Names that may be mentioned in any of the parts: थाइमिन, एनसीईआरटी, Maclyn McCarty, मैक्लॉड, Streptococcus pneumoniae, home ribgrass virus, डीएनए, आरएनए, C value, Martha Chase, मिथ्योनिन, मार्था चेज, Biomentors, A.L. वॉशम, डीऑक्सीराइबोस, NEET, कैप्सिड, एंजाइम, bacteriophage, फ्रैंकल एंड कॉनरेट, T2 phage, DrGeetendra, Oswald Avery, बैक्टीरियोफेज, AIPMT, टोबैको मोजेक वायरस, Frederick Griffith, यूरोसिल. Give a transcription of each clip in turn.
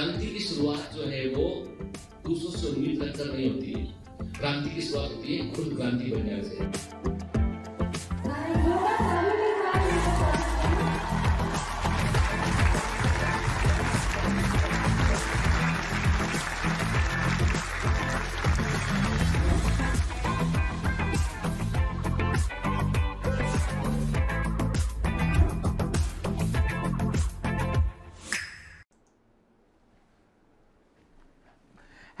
क्रांति की शुरुआत जो है वो 219 तक चल रही होती है, क्रांति की शुरुआत होती है खुद क्रांति बनने से।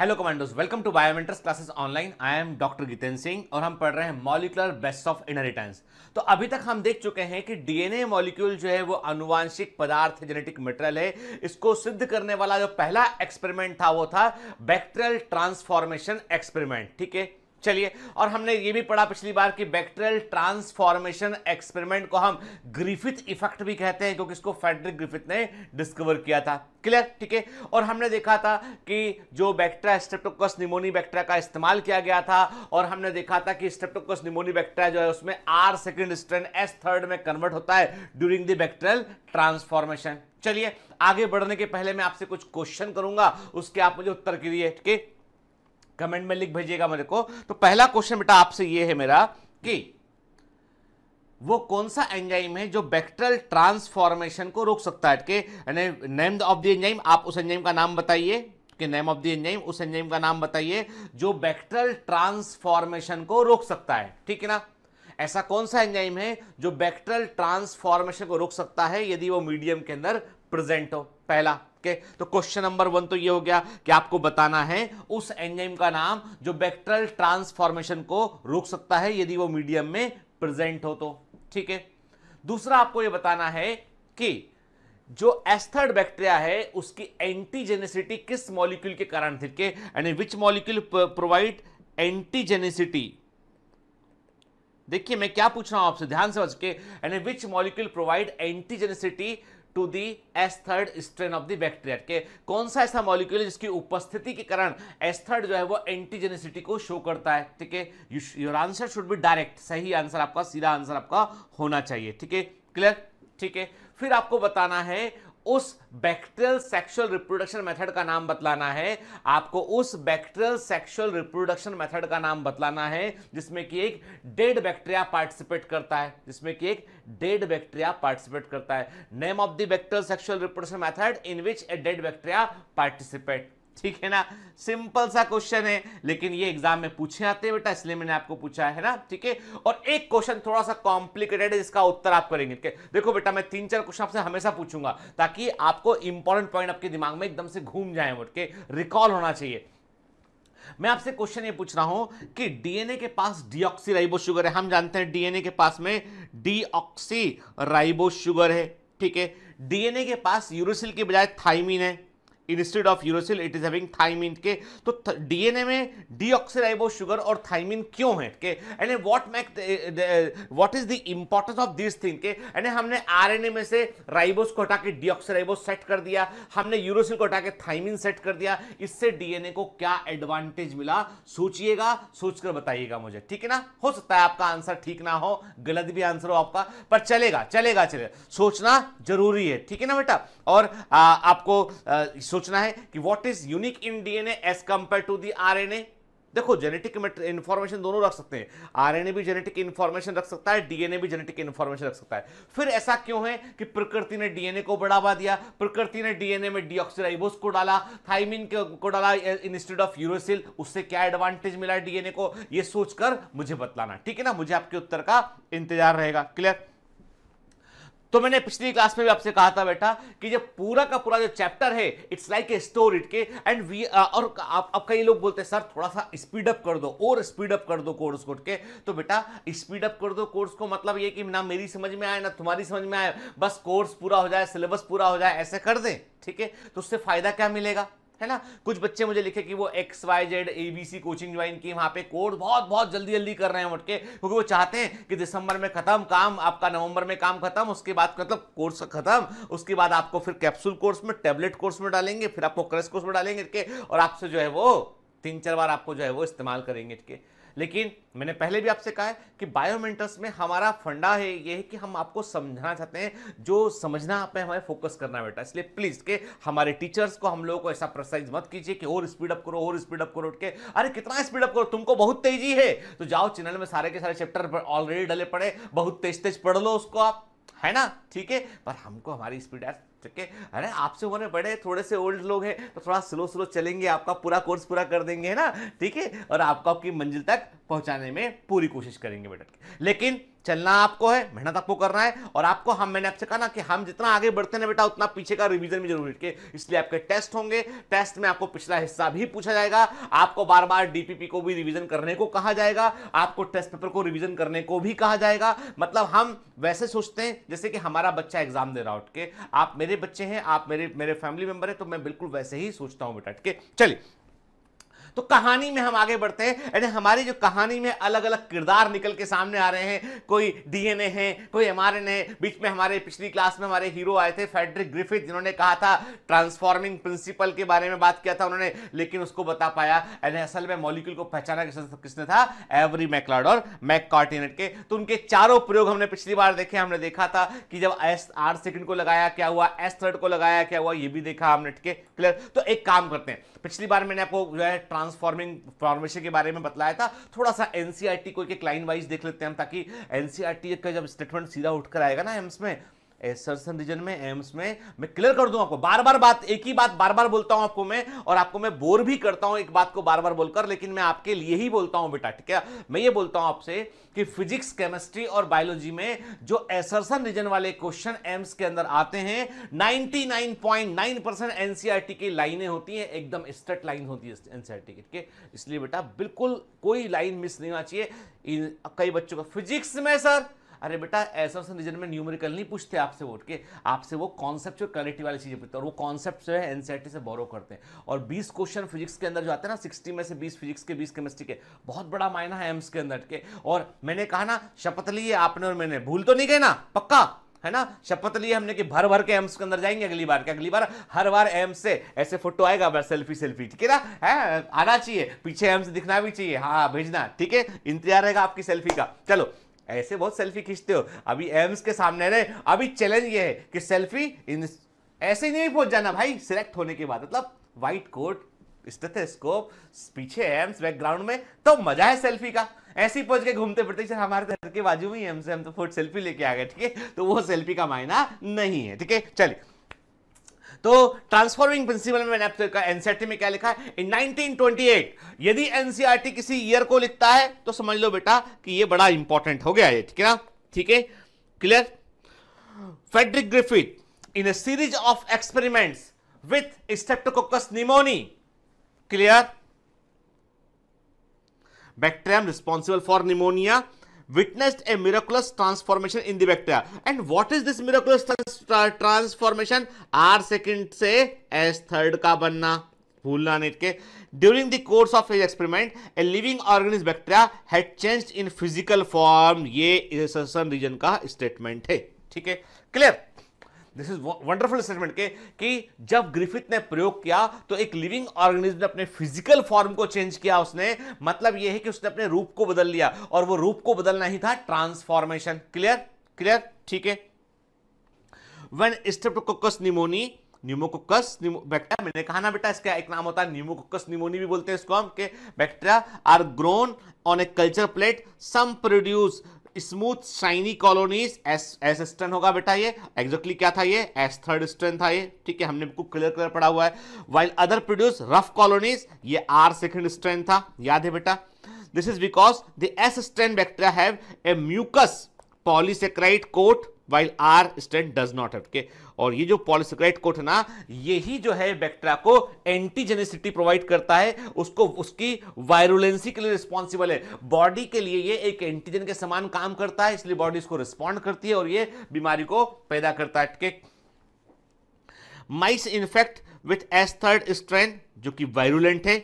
Hello commandos, welcome to Biomentors classes online. I am doctor Geetendra Singh और हम पढ़ रहे हैं मॉलिक्यूलर बेस्ट ऑफ इनहेरिटेंस। तो अभी तक हम देख चुके हैं कि डीएनए मॉलिक्यूल जो है वो अनुवांशिक पदार्थ, जेनेटिक मटेरियल है। इसको सिद्ध करने वाला जो पहला एक्सपेरिमेंट था वो था बैक्टीरियल ट्रांसफॉर्मेशन एक्सपेरिमेंट, ठीक है। चलिए, और हमने ये भी पढ़ा पिछली बार कि बैक्टीरियल ट्रांसफॉर्मेशन एक्सपेरिमेंट को हम ग्रिफिथ इफेक्ट भी कहते हैं क्योंकि इसको फ्रेडरिक ग्रिफिथ ने डिस्कवर किया था, क्लियर, ठीक है। और हमने देखा था कि जो बैक्टीरिया स्ट्रेप्टोकोकस न्यूमोनी बैक्टीरिया का इस्तेमाल किया गया था और हमने देखा था कि स्ट्रेप्टोकोकस न्यूमोनी बैक्टीरिया जो है उसमें R second strand S third में कन्वर्ट होता है ड्यूरिंग द बैक्टीरियल ट्रांसफॉर्मेशन। चलिए, आगे बढ़ने के पहले मैं आपसे कुछ क्वेश्चन करूंगा, उसके आप मुझे उत्तर के लिए ठीक है कमेंट में लिख भेजिएगा मेरे को। तो पहला क्वेश्चन बेटा आपसे ये है मेरा कि वो कौन सा एंजाइम है जो बैक्टीरियल ट्रांसफॉर्मेशन को रोक सकता है, ठीक है। नेम ऑफ द एंजाइम, आप उस एंजाइम का नाम बताइए कि नेम ऑफ द एंजाइम, उस एंजाइम का नाम बताइए जो बैक्टीरियल ट्रांसफॉर्मेशन को रोक सकता है, ठीक है ना। ऐसा कौन सा एंजाइम है जो बैक्टीरियल ट्रांसफॉर्मेशन को रोक सकता है यदि वो मीडियम के अंदर प्रेजेंट हो, पहला। तो क्वेश्चन नंबर 1 तो ये हो गया कि आपको बताना है उस एंजाइम का नाम जो बैक्टीरियल ट्रांसफॉर्मेशन को रोक सकता है यदि वो मीडियम में प्रेजेंट हो तो, ठीक है। दूसरा आपको ये बताना है कि जो एस्थर्ड बैक्टीरिया है उसकी एंटीजेनिसिटी किस मॉलिक्यूल के कारण थी, यानी विच मॉलिक्यूल प्रोवाइड एंटीजेनिसिटी। देखिए मैं क्या पूछ रहा हूं आपसे, ध्यान से समझ के, यानी which molecule provide antigenicity to the S third strain of the bacteria के, कौन सा ऐसा मॉलिक्यूल है जिसकी उपस्थिति के कारण एस्थर्ड जो है वो एंटीजेनिसिटी को शो करता है, ठीक है। Your answer should be direct, सही आंसर आपका, सीधा आंसर आपका होना चाहिए, ठीक है, क्लियर, ठीक है। फिर आपको बताना है उस बैक्टीरियल सेक्सुअल रिप्रोडक्शन मेथड का नाम बतलाना है, आपको उस बैक्टीरियल सेक्सुअल रिप्रोडक्शन मेथड का नाम बतलाना है जिसमें कि एक डेड बैक्टीरिया पार्टिसिपेट करता है, जिसमें कि एक डेड बैक्टीरिया पार्टिसिपेट करता है। Name of the bacterial sexual reproduction method in which a dead bacteria participate, ठीक है ना। सिंपल सा क्वेश्चन है लेकिन ये एग्जाम में पूछे आते हैं बेटा, इसलिए मैंने आपको पूछा है ना, ठीक है। और एक क्वेश्चन थोड़ा सा कॉम्प्लिकेटेड है जिसका उत्तर आप करेंगे, ठीक है। देखो बेटा, मैं 3-4 क्वेश्चन आपसे हमेशा पूछूंगा ताकि आपको इंपॉर्टेंट पॉइंट आपके दिमाग में एकदम से घूम जाए, उठ के रिकॉल होना चाहिए। मैं आपसे क्वेश्चन ये पूछ रहा हूं कि डीएनए के पास डीऑक्सीराइबो शुगर है, हम जानते हैं डीएनए के पास में डीऑक्सीराइबो शुगर है, ठीक है। डीएनए के पास यूरोसिल की बजाय थाइमिन है, instead of यूरोसिल it is having थाइमिन के। तो डीएनए में डीऑक्सीराइबो शुगर और थाइमिन क्यों है के, यानी what is the importance of this thing के, यानी हमने आरएनए में से राइबोस को हटा के डीऑक्सीराइबोस सेट कर दिया, हमने यूरोसिल को हटा के थाइमिन सेट कर दिया, इससे डीएनए को क्या एडवांटेज मिला, सोचिएगा, सोचकर बताइएगा मुझे, ठीक है ना। हो सकता है आपका आंसर ठीक ना हो, गलत भी आंसर हो आपका, पर चलेगा चलेगा चलेगा, सोचना जरूरी है, ठीक है ना बेटा। और आपको सोचना है कि what is unique in डीएनए as compare to the आरएनए। देखो जेनेटिक इंफॉर्मेशन दोनों रख सकते हैं, आरएनए भी जेनेटिक इंफॉर्मेशन रख सकता है, डीएनए भी जेनेटिक इंफॉर्मेशन रख सकता है। फिर ऐसा क्यों है कि प्रकृति ने डीएनए को बढ़ावा दिया, प्रकृति ने डीएनए में डीऑक्सीराइबोस को डाला, थाइमिन को डाला इंस्टेड ऑफ यूरोसिल, उससे क्या एडवांटेज मिला डीएनए को, यह सोचकर मुझे बतलाना, ठीक है ना। मुझे आपके उत्तर का इंतजार रहेगा, क्लियर। तो मैंने पिछली क्लास में भी आपसे कहा था बेटा कि जब पूरा का पूरा जो चैप्टर है इट्स लाइक ए स्टोरी के, एंड वी और आप कई लोग बोलते हैं सर थोड़ा सा स्पीड अप कर दो और स्पीड अप कर दो कोर्स को के। तो बेटा स्पीड अप कर दो कोर्स को मतलब ये कि ना मेरी समझ में आए ना तुम्हारी समझ में आए, बस कोर्स पूरा हो जाए, सिलेबस पूरा हो जाए, ऐसे कर दें, ठीक है। तो उससे फायदा क्या मिलेगा, है ना। कुछ बच्चे मुझे लिखे कि वो XYZ ABC कोचिंग ज्वाइन की, वहाँ पे कोर्स बहुत जल्दी कर रहे हैं उठ के, क्योंकि वो चाहते हैं कि दिसंबर में खत्म काम आपका, नवंबर में काम खत्म, उसके बाद मतलब कोर्स खत्म, उसके बाद आपको फिर कैप्सूल कोर्स में, टैबलेट कोर्स में डालेंगे, फिर आपको क्रश कोर्स में डालेंगे के, और आपसे जो है वो 3-4 बार आपको जो है वो इस्तेमाल करेंगे के। लेकिन मैंने पहले भी आपसे कहा है कि बायोमेंटर्स में हमारा फंडा है ये है कि हम आपको समझाना चाहते हैं, जो समझना आप हमें फोकस करना है बेटा। इसलिए प्लीज के हमारे टीचर्स को, हम लोगों को ऐसा प्रेसाइज मत कीजिए कि और स्पीड अप करो, और स्पीड अप करो के, अरे कितना स्पीड अप करो, तुमको बहुत तेजी है तो जाओ चैनल में सारे के सारे चैप्टर ऑलरेडी डले पड़े, बहुत तेज तेज पढ़ लो उसको आप, है ना, ठीक है। पर हमको हमारी स्पीड यार, ठीक है, अरे आपसे होने बड़े थोड़े से ओल्ड लोग हैं तो थोड़ा स्लो स्लो चलेंगे, आपका पूरा कोर्स पूरा कर देंगे, है ना, ठीक है, और आपको आपकी मंजिल तक पहुंचाने में पूरी कोशिश करेंगे बेटा। लेकिन चलना आपको है, मेहनत आपको करना है, और आपको हम मैंने आपसे कहा ना कि हम जितना आगे बढ़ते ना बेटा उतना पीछे का रिवीजन भी जरूरी है। इसलिए आपके टेस्ट होंगे, टेस्ट में आपको पिछला हिस्सा भी पूछा जाएगा, आपको बार बार डीपीपी को भी रिवीजन करने को कहा जाएगा, आपको टेस्ट पेपर को रिवीजन करने को भी कहा जाएगा। मतलब हम वैसे सोचते हैं जैसे कि हमारा बच्चा एग्जाम दे रहा हो, ठीक है, आप मेरे बच्चे हैं, आप मेरे फैमिली मेंबर हैं, तो मैं बिल्कुल वैसे ही सोचता हूं बेटा, ठीक है। चलिए तो कहानी में हम आगे बढ़ते हैं, यानी हमारी जो कहानी में अलग अलग किरदार निकल के सामने आ रहे हैं, कोई डीएनए है, कोई एमआरएनए है। बीच में हमारे पिछली क्लास में हमारे हीरो आए थे फ्रेडरिक ग्रिफिथ, जिन्होंने कहा था ट्रांसफॉर्मिंग प्रिंसिपल के बारे में बात किया था उन्होंने, लेकिन उसको बता पाया यानी असल में मॉलिक्यूल को पहचाना किसने था, एवरी, मैक्लॉड और मैककार्टी के। तो उनके चारों प्रयोग हमने पिछली बार देखे, हमने देखा था कि जब SR2 को लगाया क्या हुआ, S3 को लगाया क्या हुआ, ये भी देखा हमने, ठीक है, क्लियर। तो एक काम करते हैं, पिछली बार मैंने आपको जो है ट्रांसफॉर्मिंग फॉर्मेशन के बारे में बताया था, थोड़ा सा एनसीईआरटी को एक लाइन वाइज देख लेते हैं हम, ताकि एनसीईआरटी का जब स्टेटमेंट सीधा उठकर आएगा ना एम्स में, एसर्सन रीजन में, एम्स में, मैं क्लियर कर दूं आपको। बार बार बात एक ही बात बार बार बोलता हूं आपको मैं, और आपको मैं बोर भी करता हूं एक बात को बार बार बोलकर, लेकिन मैं आपके लिए ही बोलता हूं बेटा, ठीक है। मैं ये बोलता हूं आपसे कि फिजिक्स, केमिस्ट्री और बायोलॉजी में जो एसर्सन रीजन वाले क्वेश्चन एम्स के अंदर आते हैं, 99.9% एनसीईआरटी की लाइनें होती हैं, एकदम स्ट्रेट लाइन होती है एनसीईआरटी की, ठीक है। इसलिए बेटा बिल्कुल कोई लाइन मिस नहीं होना चाहिए। कई बच्चों का फिजिक्स में सर, अरे बेटा एसर्सन रीजन में न्यूमेरिकल नहीं पूछते आपसे, वोट के आपसे वो कॉन्सेप्ट और क्वालिटी वाली चीजें पूछते हैं, और वो कॉन्सेप्ट जो है एनसीईआरटी से बोरो करते हैं। और 20 क्वेश्चन फिजिक्स के अंदर जो आते हैं ना, 60 में से 20 फिजिक्स के, 20 केमिस्ट्री के, बहुत बड़ा मायना है एम्स के अंदर के। और मैंने कहा ना, शपथ ली है आपने और मैंने, भूल तो नहीं गए ना, पक्का है ना, शपथ लिए हमने कि भर भर के एम्स के अंदर जाएंगे अगली बार, क्या अगली बार हर बार एम्स से ऐसे फोटो आएगा बस, सेल्फी सेल्फी, ठीक है ना, है आना चाहिए, पीछे एम्स दिखना भी चाहिए, हाँ भेजना, ठीक है, इंतजार रहेगा आपकी सेल्फी का। चलो ऐसे बहुत सेल्फी खींचते हो, अभी एम्स के सामने रहे, अभी चैलेंज ये है कि सेल्फी ऐसे नहीं पहुंच जाना भाई, सिलेक्ट होने के बाद मतलब वाइट कोट, स्टेथोस्कोप, पीछे एम्स बैकग्राउंड में, तो मजा है सेल्फी का। ऐसे ही पहुंच के घूमते फिरते सर हमारे घर के बाजू में एम्स है, हम तो फोटो सेल्फी लेके आ गए, ठीक है, तो वो सेल्फी का मायना नहीं है, ठीक है। चलिए तो ट्रांसफॉर्मिंग प्रिंसिपल में मैंने आपको कहा एनसीईआरटी में क्या लिखा है, इन 1928 यदि एनसीईआरटी किसी ईयर को लिखता है तो समझ लो बेटा कि ये बड़ा इंपॉर्टेंट हो गया ये, ठीक है ना, ठीक है, clear. Frederick Griffith in a series of experiments with Streptococcus pneumoniae, clear, bacterium responsible for pneumonia, witnessed a miraculous transformation in the bacteria, and what is this miraculous transformation, R2 से S3 का बनना, भूलना नहीं, ठीक है। During the course of his experiment, a living organism bacteria had changed in physical form, ये assertion reason का statement है, ठीक है, clear. This is wonderful statement के कि जब ग्रिफिथ ने प्रयोग किया तो एक लिविंग ऑर्गेनिज्म ने अपने फिजिकल फॉर्म को चेंज किया उसने, मतलब यह है कि उसने अपने रूप को बदल लिया, और वो रूप को बदलना ही था ट्रांसफॉर्मेशन, क्लियर क्लियर, ठीक है। व्हेन स्ट्रेप्टोकोकस न्यूमोकोकस बैक्टीरिया, मैंने कहा ना बेटा इसका एक नाम होता है न्यूमोकोकस न्यूमोनी भी बोलते हैं इसको हम, के bacteria are grown on a culture plate, some produce smooth shiny colonies, S3 होगा बेटा ये, एग्जैक्टली क्या था ये, S3 था ये, ठीक है, हमने बिल्कुल क्लियर पढ़ा हुआ है। While other produce rough colonies, ये R2 था, याद है बेटा। This is because the S3 bacteria have a mucus polysaccharide coat, while R does not have, के और ये जो पॉलीसेक्राइड कोट है ना, यही जो है बैक्टीरिया को एंटीजेनिसिटी प्रोवाइड करता है, उसको उसकी वायरुलेंसी के लिए रिस्पॉन्सिबल है। बॉडी के लिए ये एक एंटीजन के समान काम करता है, इसलिए बॉडी इसको रिस्पॉन्ड करती है और ये बीमारी को पैदा करता है। माइस इन्फेक्ट विथ S3 जो कि वायरुलेंट है,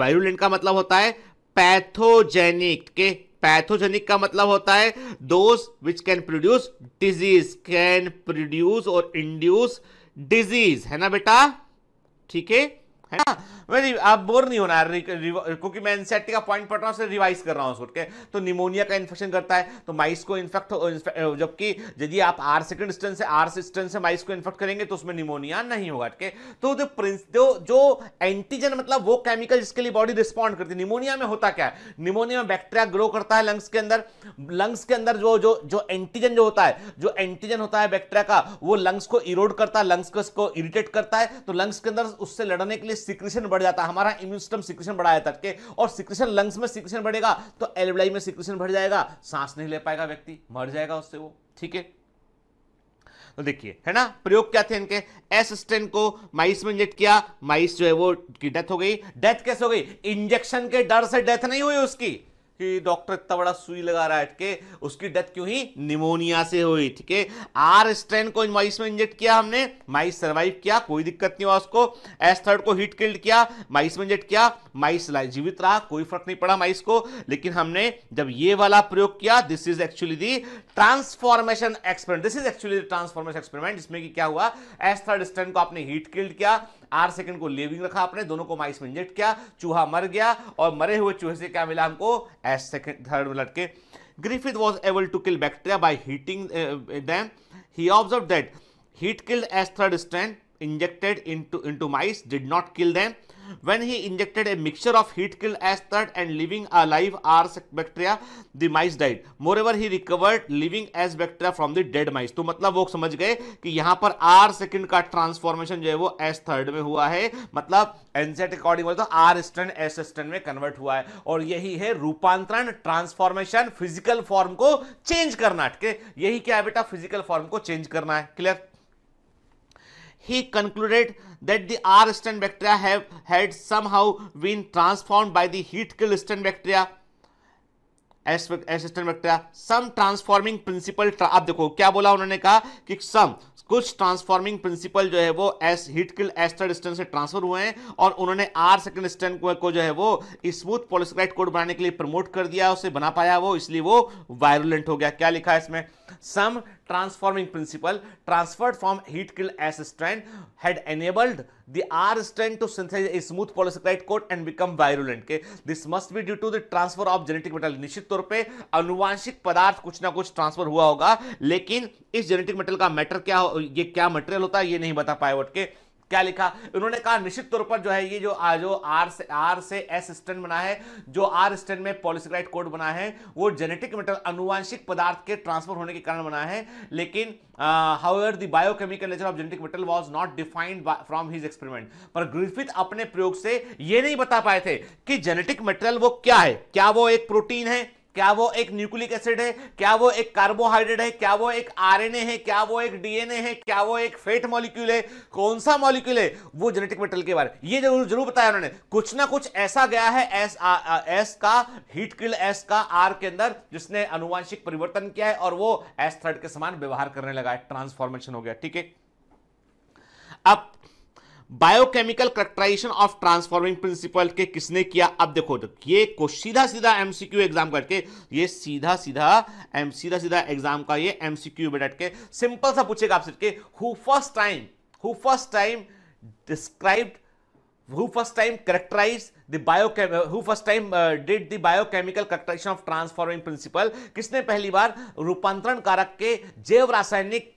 वायरुलेंट का मतलब होता है पैथोजेनिक, के पैथोजेनिक का मतलब होता है those which can produce disease, can produce और इंड्यूस डिजीज, है ना बेटा, ठीक है, है ना, आप बोर नहीं होना है क्योंकि मैं इंसेक्ट का पॉइंट पढ़ रहा हूँ, रिवाइज कर रहा हूँ उसके। तो निमोनिया का इन्फेक्शन करता है तो माइस को इन्फेक्ट, जबकि यदि आप आर सेकंड डिस्टेंस से माइस को इन्फेक्ट करेंगे तो उसमें निमोनिया नहीं होगा। ठीक है, तो जो एंटीजन मतलब वो केमिकल जिसके लिए बॉडी रिस्पॉन्ड करती है। निमोनिया में होता क्या है, निमोनिया में बैक्टीरिया ग्रो करता है लंग्स के अंदर। लंग्स के अंदर जो एंटीजन जो होता है, जो एंटीजन होता है बैक्टीरिया का, वो लंग्स को इरोड करता है, लंग्स को इरिटेट करता है। तो लंग्स के अंदर उससे लड़ने के लिए सिक्रीशन बढ़ जाता है, हमारा इम्यून सिस्टम सिक्रीशन बढ़ा जाता है। और सिक्रीशन लंग्स में सिक्रीशन बढ़ेगा तो एल्वेलाई में सिक्रीशन बढ़ जाएगा, सांस नहीं ले पाएगा व्यक्ति, मर जाएगा उससे वो। ठीक है, तो देखिए है ना प्रयोग क्या थे इनके। एस स्ट्रेन को माइस में इंजेक्ट किया, माइस जो है वो की डेथ हो गई। डेथ कैसे हो गई, इंजेक्शन के डर से डेथ नहीं हुई उसकी कि डॉक्टर इतना बड़ा सुई लगा रहा है। ठीक है, उसकी डेथ क्यों हुई, निमोनिया से हुई। ठीक है, आर स्ट्रेन को माइस में इंजेक्ट किया हमने, माइस सर्वाइव किया, कोई दिक्कत नहीं हुआ उसको। एस थर्ड को हीट किल्ड किया, माइस में इंजेक्ट किया, माइस जीवित रहा, कोई फर्क नहीं पड़ा माइस को। लेकिन हमने जब ये वाला प्रयोग किया, this is actually the transformation experiment, this is actually transformation experiment, जिसमें कि क्या हुआ, एस थर्ड स्ट्रेन को आपने हीट किल्ड किया, आर सेकंड को लिविंग रखा आपने, दोनों को माइस में इंजेक्ट किया, चूहा मर गया और मरे हुए चूहे से क्या मिला हमको, एस सेकंड थर्ड में लटके। Griffith was able to kill bacteria by heating them, he observe that heat killed S third strand injected into mice did not kill them. When he injected a mixture of heat killed S third and living alive R bacteria, the mice died. Moreover, he recovered living S bacteria from the dead mice. तो मतलब वो समझ गए कि यहाँ पर R second का transformation जो है वो S third में हुआ है, मतलब एंसेट अकॉर्डिंग बोलते तो R strand S strand में कन्वर्ट हुआ है। और यही है रूपांतरण, ट्रांसफॉर्मेशन, फिजिकल फॉर्म को चेंज करना। ठीक है, यही क्या है बेटा, फिजिकल फॉर्म को चेंज करना है। Clear. He concluded that the R strain bacteria have had somehow been transformed by the heat kill strain bacteria S strain bacteria. Some transforming principle, आप देखो क्या बोला उन्होंने, कहा कि some कुछ ट्रांसफॉर्मिंग प्रिंसिपल जो है वो S heat kill S third strand से ट्रांसफर हुए हैं और उन्होंने आर सेकंड स्ट्रैंड को जो है वो स्मूथ पॉलीसेकेराइड कोट बनाने के लिए प्रमोट कर दिया, उसे बना पाया वो, इसलिए वो वायरुलेंट हो गया। क्या लिखा है इसमें, some transforming principle transferred from heat kill S strand had enabled the R strand to synthesize a smooth polysaccharide coat and become virulent. के this must be due to the transfer of genetic metal. निश्चित तौर पे अनुवांशिक पदार्थ कुछ ना कुछ transfer हुआ होगा, लेकिन इस जेनेटिक मेटल का मैटर क्या, ये क्या मटेरियल होता है ये नहीं बता पाए। वोट के क्या लिखा उन्होंने, कहा निश्चित तौर पर जो है ये जो आर से एस स्ट्रैंड बना है, जो आर स्ट्रैंड में पॉलीसेकेराइड कोट बना है, वो जेनेटिक मेटल अनुवांशिक पदार्थ के ट्रांसफर होने के कारण बना है। लेकिन however the biochemical nature of genetic metal was not defined from his experiment. पर ग्रिफिथ अपने प्रयोग से ये नहीं बता पाए थे कि जेनेटिक मेटेरियल वो क्या है, क्या वो एक प्रोटीन है, क्या वो एक न्यूक्लिक एसिड है, क्या वो एक कार्बोहाइड्रेट है, क्या वो एक आरएनए है, क्या वो एक डीएनए है, क्या वो एक फैट मॉलिक्यूल है, कौन सा मॉलिक्यूल है वो जेनेटिक मटेरियल के बारे में ये जरूर बताया उन्होंने। कुछ ना कुछ ऐसा गया है एस का हीट किल एस का आर के अंदर जिसने अनुवांशिक परिवर्तन किया है और वो एस थर्ड के समान व्यवहार करने लगा है, ट्रांसफॉर्मेशन हो गया। ठीक है, अब biochemical characterization of transforming principle के किसने किया। अब देखो ये को सीधा एमसीक्यू एग्जाम करके, ये सीधा सीधा एग्जाम का ये एमसीक्यू बैठ के सिंपल सा पूछेगा आपसे के who first time characterized the who first time did the biochemical characterization of transforming principle, किसने पहली बार रूपांतरण कारक के जैव रासायनिक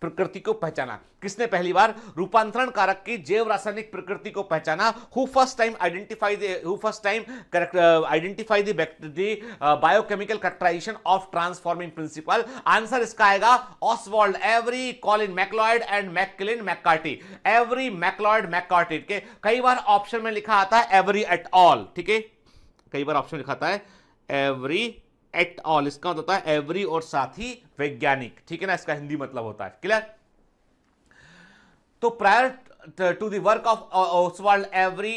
प्रकृति को पहचाना, किसने पहली बार रूपांतरण कारक की जैव रासायनिक प्रकृति को पहचाना। Who first time identify the biochemical characterization of transforming principle। Answer इसका आएगा Oswald Avery, Colin MacLeod and Maclyn McCarty. Avery, MacLeod, McCarty के कई बार ऑप्शन में लिखा आता है एवरी एट ऑल। ठीक है, कई बार ऑप्शन लिखा आता है एवरी एट ऑल, इसका होता है एवरी और साथ ही वैज्ञानिक। ठीक है ना, इसका हिंदी मतलब होता है। क्लियर। तो prior to the work of Oswald Avery,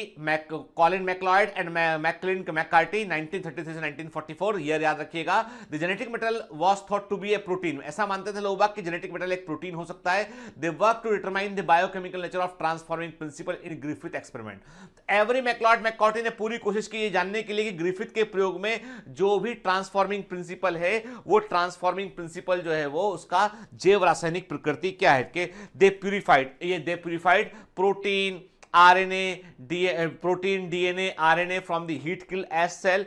Colin MacLeod and Maclyn McCarty 1933 से 1944, ईयर याद रखिएगा। The genetic metal was thought to be a protein, ऐसा मानते थे लोग बाग कि genetic metal एक प्रोटीन हो सकता है। They worked to determine the biochemical nature of transforming principle in Griffith experiment. Avery, MacLeod, McCarty ने पूरी कोशिश की ये जानने के लिए कि ग्रिफिथ के प्रयोग में जो भी ट्रांसफॉर्मिंग प्रिंसिपल है वो ट्रांसफॉर्मिंग प्रिंसिपल जो है वो उसका जैव रासायनिक प्रकृति क्या है। के they purified protein protein, DNA, RNA from the heat kill S cell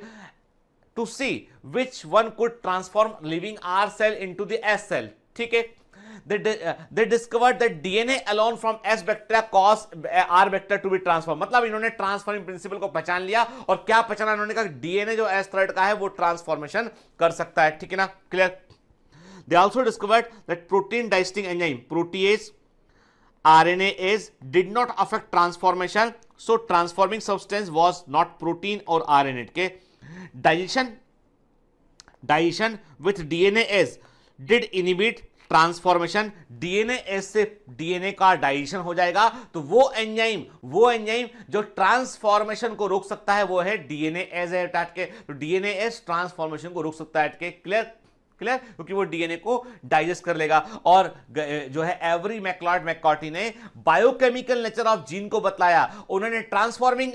to see which one could transform living R cell into the S cell. ठीक है, they discovered that DNA alone from S bacteria cause R bacteria to be transformed. मतलब इन्होंने transforming principle को पहचान लिया और क्या पहचाना, इन्होंने कहा DNA जो S thread का है वो ट्रांसफॉर्मेशन कर सकता है. ठीक है ना, clear. They also discovered that protein digesting enzyme protease RNAase did not affect transformation, so transforming substance was not protein or RNA. के digestion with DNAase did inhibit transformation. डीएनए से डीएनए का digestion हो जाएगा तो वो एंजाइम जो transformation को रोक सकता है वो है डीएनए एज के, तो डीएनए एज ट्रांसफॉर्मेशन को रोक सकता है के. क्लियर, क्योंकि वो डीएनए को डाइजेस्ट कर लेगा. और जो है एवरी मैक्लॉड मैककार्टी ने बायोकेमिकल नेचर ऑफ जीन को बतलाया, उन्होंने ट्रांसफॉर्मिंग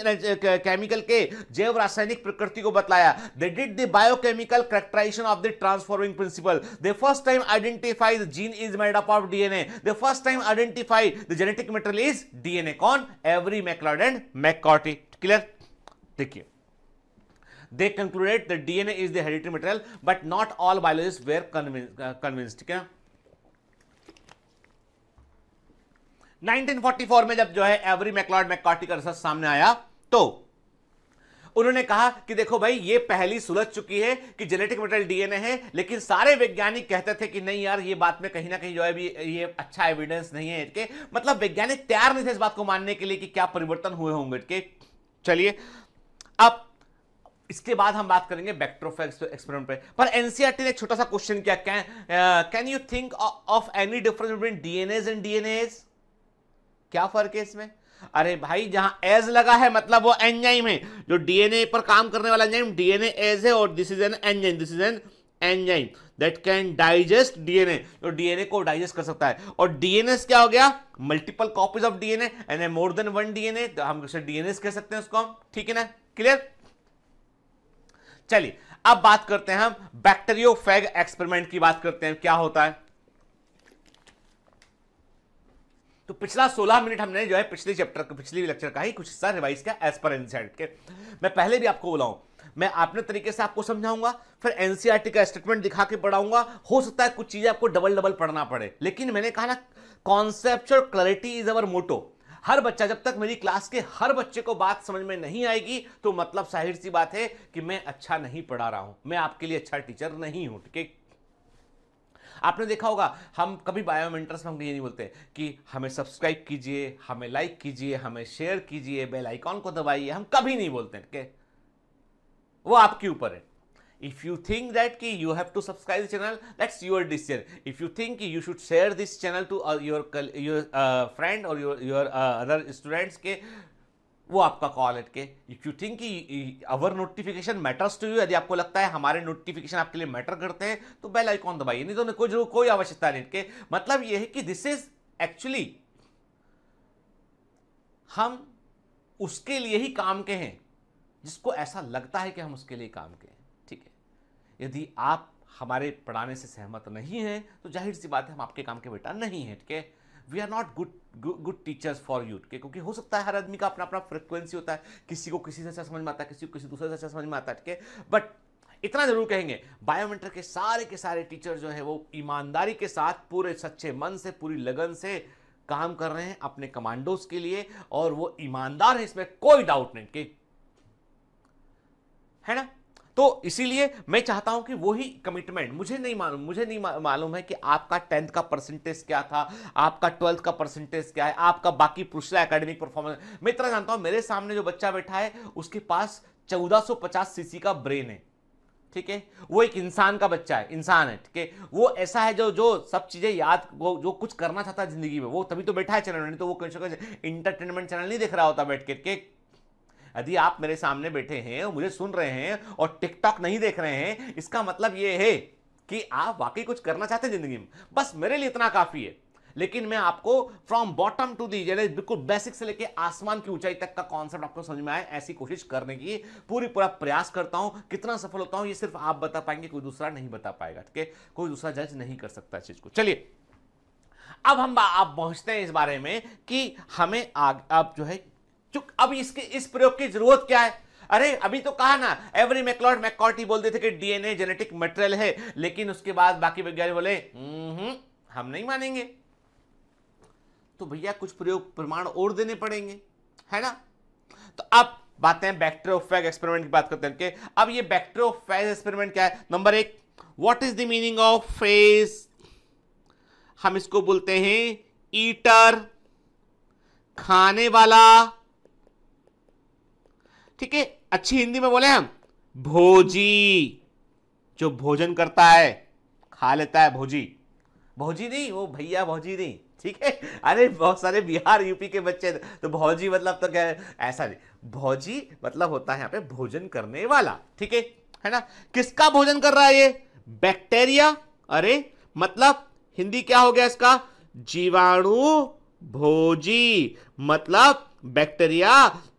केमिकल के जैव रासायनिक प्रकृति को बतलाया. They did the biochemical characterization of the transforming principle. They first time identify the gene is made up of डीएनए. They first time identify the genetic material is डीएनए. कौन? Avery मैक्लॉड and McCarty. Clear. देखिए, they concluded that DNA is the hereditary material, but not all biologists were convinced. 1944 में जब जो है Avery मैक्लॉड McCarty का research सामने आया तो उन्होंने कहा कि देखो भाई, ये पहली सुलझ चुकी है कि जेनेटिक मटेरियल डीएनए है, लेकिन सारे वैज्ञानिक कहते थे कि नहीं यार, ये बात में कहीं ना कहीं जो है भी ये अच्छा एविडेंस नहीं है इसके. मतलब वैज्ञानिक तैयार नहीं थे इस बात को मानने के लिए कि क्या परिवर्तन हुए होंगे इसके. चलिए, अब इसके बाद हम बात करेंगे बैक्टेरियोफेज एक्सपेरिमेंट पर एनसीईआरटी ने एक छोटा सा क्वेश्चन किया, can you think of any difference between DNase and DNAs. क्या फर्क है इसमें? अरे भाई, जहां एज लगा है मतलब वो एंजाइम है, जो डीएनए पर काम करने वाला एंजाइम डीएनए एज है, और this is an एंजाइम, this is an एंजाइम that can digest डीएनए, जो डीएनए को डाइजेस्ट कर सकता है. और डीएनए क्या हो गया? Multiple copies of डीएनए and more than one डीएनए, हम डीएनए कह सकते हैं उसको हम. ठीक है ना, क्लियर. चलिए, अब बात करते हैं हम बैक्टीरियोफेज एक्सपेरिमेंट की. बात करते हैं क्या होता है. तो पिछला 16 मिनट हमने जो है पिछले चैप्टर का, पिछले लेक्चर का ही कुछ हिस्सा रिवाइज किया एज पर एनसीईआरटी. मैं पहले भी आपको बोला हूं, मैं अपने तरीके से आपको समझाऊंगा, फिर एनसीईआरटी का स्टेटमेंट दिखा के पढ़ाऊंगा. हो सकता है कुछ चीजें आपको डबल पढ़ना पड़े, लेकिन मैंने कहा ना, conceptual clarity is our motto. हर बच्चा, जब तक मेरी क्लास के हर बच्चे को बात समझ में नहीं आएगी तो मतलब जाहिर सी बात है कि मैं अच्छा नहीं पढ़ा रहा हूं, मैं आपके लिए अच्छा टीचर नहीं हूं. ठीक है, आपने देखा होगा हम कभी बायोमेंटर्स में हम ये नहीं बोलते कि हमें सब्सक्राइब कीजिए, हमें लाइक कीजिए, हमें शेयर कीजिए, बेल आइकॉन को दबाइए, हम कभी नहीं बोलते. ठीक है, वो आपके ऊपर है. If you think that ki you have to subscribe the channel, that's your decision. If you think ki you should share this channel to your friend or your other students के, वो आपका कॉल है. के if you think कि our notification matters to you, यदि आपको लगता है हमारे नोटिफिकेशन आपके लिए मैटर करते हैं तो बेल आइकॉन दबाइए, नहीं तो कोई आवश्यकता नहीं. के मतलब ये है कि दिस इज एक्चुअली हम उसके लिए ही काम के हैं जिसको ऐसा लगता है कि हम उसके लिए काम के हैं. यदि आप हमारे पढ़ाने से सहमत नहीं हैं तो जाहिर सी बात है हम आपके काम के बेटा नहीं हैं. ठीक है, we are not good teachers for you. ठीक है, क्योंकि हो सकता है हर आदमी का अपना अपना फ्रिक्वेंसी होता है, किसी को किसी से अच्छा समझ में आता है, किसी को किसी दूसरे से अच्छा समझ में आता है. ठीक है, बट इतना जरूर कहेंगे, बायोमेंटर के सारे टीचर जो है वो ईमानदारी के साथ, पूरे सच्चे मन से, पूरी लगन से काम कर रहे हैं अपने कमांडोज के लिए, और वो ईमानदार है, इसमें कोई डाउट नहीं. ठीक है ना, तो इसीलिए मैं चाहता हूं कि वही कमिटमेंट, मुझे नहीं मालूम है कि आपका 10th का परसेंटेज क्या था, आपका 12th का परसेंटेज क्या है, आपका बाकी पिछला एकेडमिक परफॉर्मेंस. मैं इतना जानता हूं, मेरे सामने जो बच्चा बैठा है उसके पास 1450 सीसी का ब्रेन है. ठीक है, वो एक इंसान का बच्चा है, इंसान है. ठीक है, वो ऐसा है जो सब चीजें याद, वो जो कुछ करना चाहता है जिंदगी में, वो तभी तो बैठा है चैनल, नहीं तो वो इंटरटेनमेंट चैनल नहीं देख रहा होता बैठ के. यदि आप मेरे सामने बैठे हैं और मुझे सुन रहे हैं और टिकटॉक नहीं देख रहे हैं, इसका मतलब ये है कि आप वाकई कुछ करना चाहते हैं जिंदगी में. बस मेरे लिए इतना काफी है, लेकिन मैं आपको फ्रॉम बॉटम टू दी, यानी बिल्कुल बेसिक से लेके आसमान की ऊंचाई तक का कॉन्सेप्ट आपको समझ में आए, ऐसी कोशिश करने की पूरा प्रयास करता हूं. कितना सफल होता हूं ये सिर्फ आप बता पाएंगे, कोई दूसरा नहीं बता पाएगा. ठीक है, कोई दूसरा जज नहीं कर सकता इस चीज को. चलिए, अब हम आप पहुंचते हैं इस बारे में कि हमें आप जो है अब इसके इस प्रयोग की जरूरत क्या है? अरे अभी तो कहा ना, एवरी मैक्लॉड मैककॉर्टी बोलते थे कि डीएनए जेनेटिक मटेरियल है, लेकिन उसके बाद बाकी वैज्ञानिक बोले हम नहीं मानेंगे। तो भैया कुछ प्रयोग प्रमाण और देने पड़ेंगे, है ना। तो अब बातें बैक्टीरियोफेज एक्सपेरिमेंट की बात करते हैं कि अब ये बैक्टीरियोफेज एक्सपेरिमेंट क्या है। नंबर एक, what is the meaning of phage? हम इसको बोलते हैं ईटर, खाने वाला, ठीक है। अच्छी हिंदी में बोले हम भोजी, जो भोजन करता है, खा लेता है। भोजी भोजी नहीं, वो भैया भोजी नहीं, ठीक है। अरे बहुत सारे बिहार यूपी के बच्चे तो भोजी मतलब तो क्या है, ऐसा नहीं, भोजी मतलब होता है यहाँ पे भोजन करने वाला, ठीक है ना। किसका भोजन कर रहा है ये? बैक्टीरिया। अरे मतलब हिंदी क्या हो गया इसका? जीवाणु भोजी, मतलब बैक्टीरिया।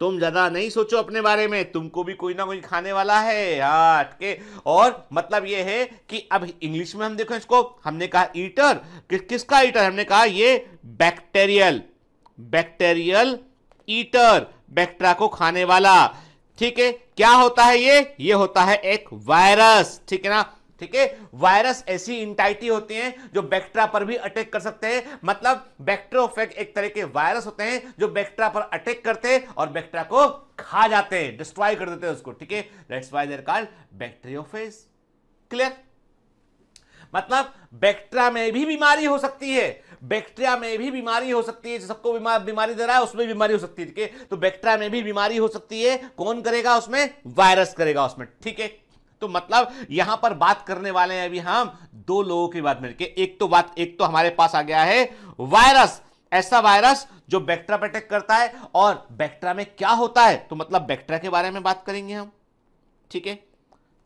तुम ज्यादा नहीं सोचो अपने बारे में, तुमको भी कोई ना कोई खाने वाला है, हाँ, के। और मतलब ये है कि अब इंग्लिश में हम देखो इसको, हमने कहा ईटर, किसका ईटर? हमने कहा ये बैक्टीरियल, बैक्टीरियल ईटर, बैक्टीरिया को खाने वाला, ठीक है। क्या होता है ये होता है एक वायरस, ठीक है ना, ठीक है। वायरस ऐसी इंटाइटी होती हैं जो बैक्टीरिया पर भी अटैक कर सकते हैं, मतलब बैक्टीरियोफेज एक तरह के वायरस होते हैं जो बैक्टीरिया पर अटैक करते हैं और बैक्टीरिया को खा जाते हैं, डिस्ट्रॉय कर देते हैं उसको, ठीक है। That's why they are called बैक्टीरियोफेज। Clear? मतलब बैक्टीरिया में भी बीमारी हो सकती है, बैक्टीरिया में भी बीमारी हो सकती है, सबको बीमारी दे रहा है उसमें बीमारी हो सकती है, ठीक है। तो बैक्टीरिया में भी बीमारी हो सकती है, कौन करेगा उसमें? वायरस करेगा उसमें, ठीक है। तो मतलब यहां पर बात करने वाले हैं अभी हम दो लोगों की बात मिलके, एक तो हमारे पास आ गया है वायरस, ऐसा वायरस जो बैक्टीरिया पर अटैक करता है, और बैक्टीरिया में क्या होता है तो मतलब बैक्टीरिया के बारे में बात करेंगे हम, ठीक है,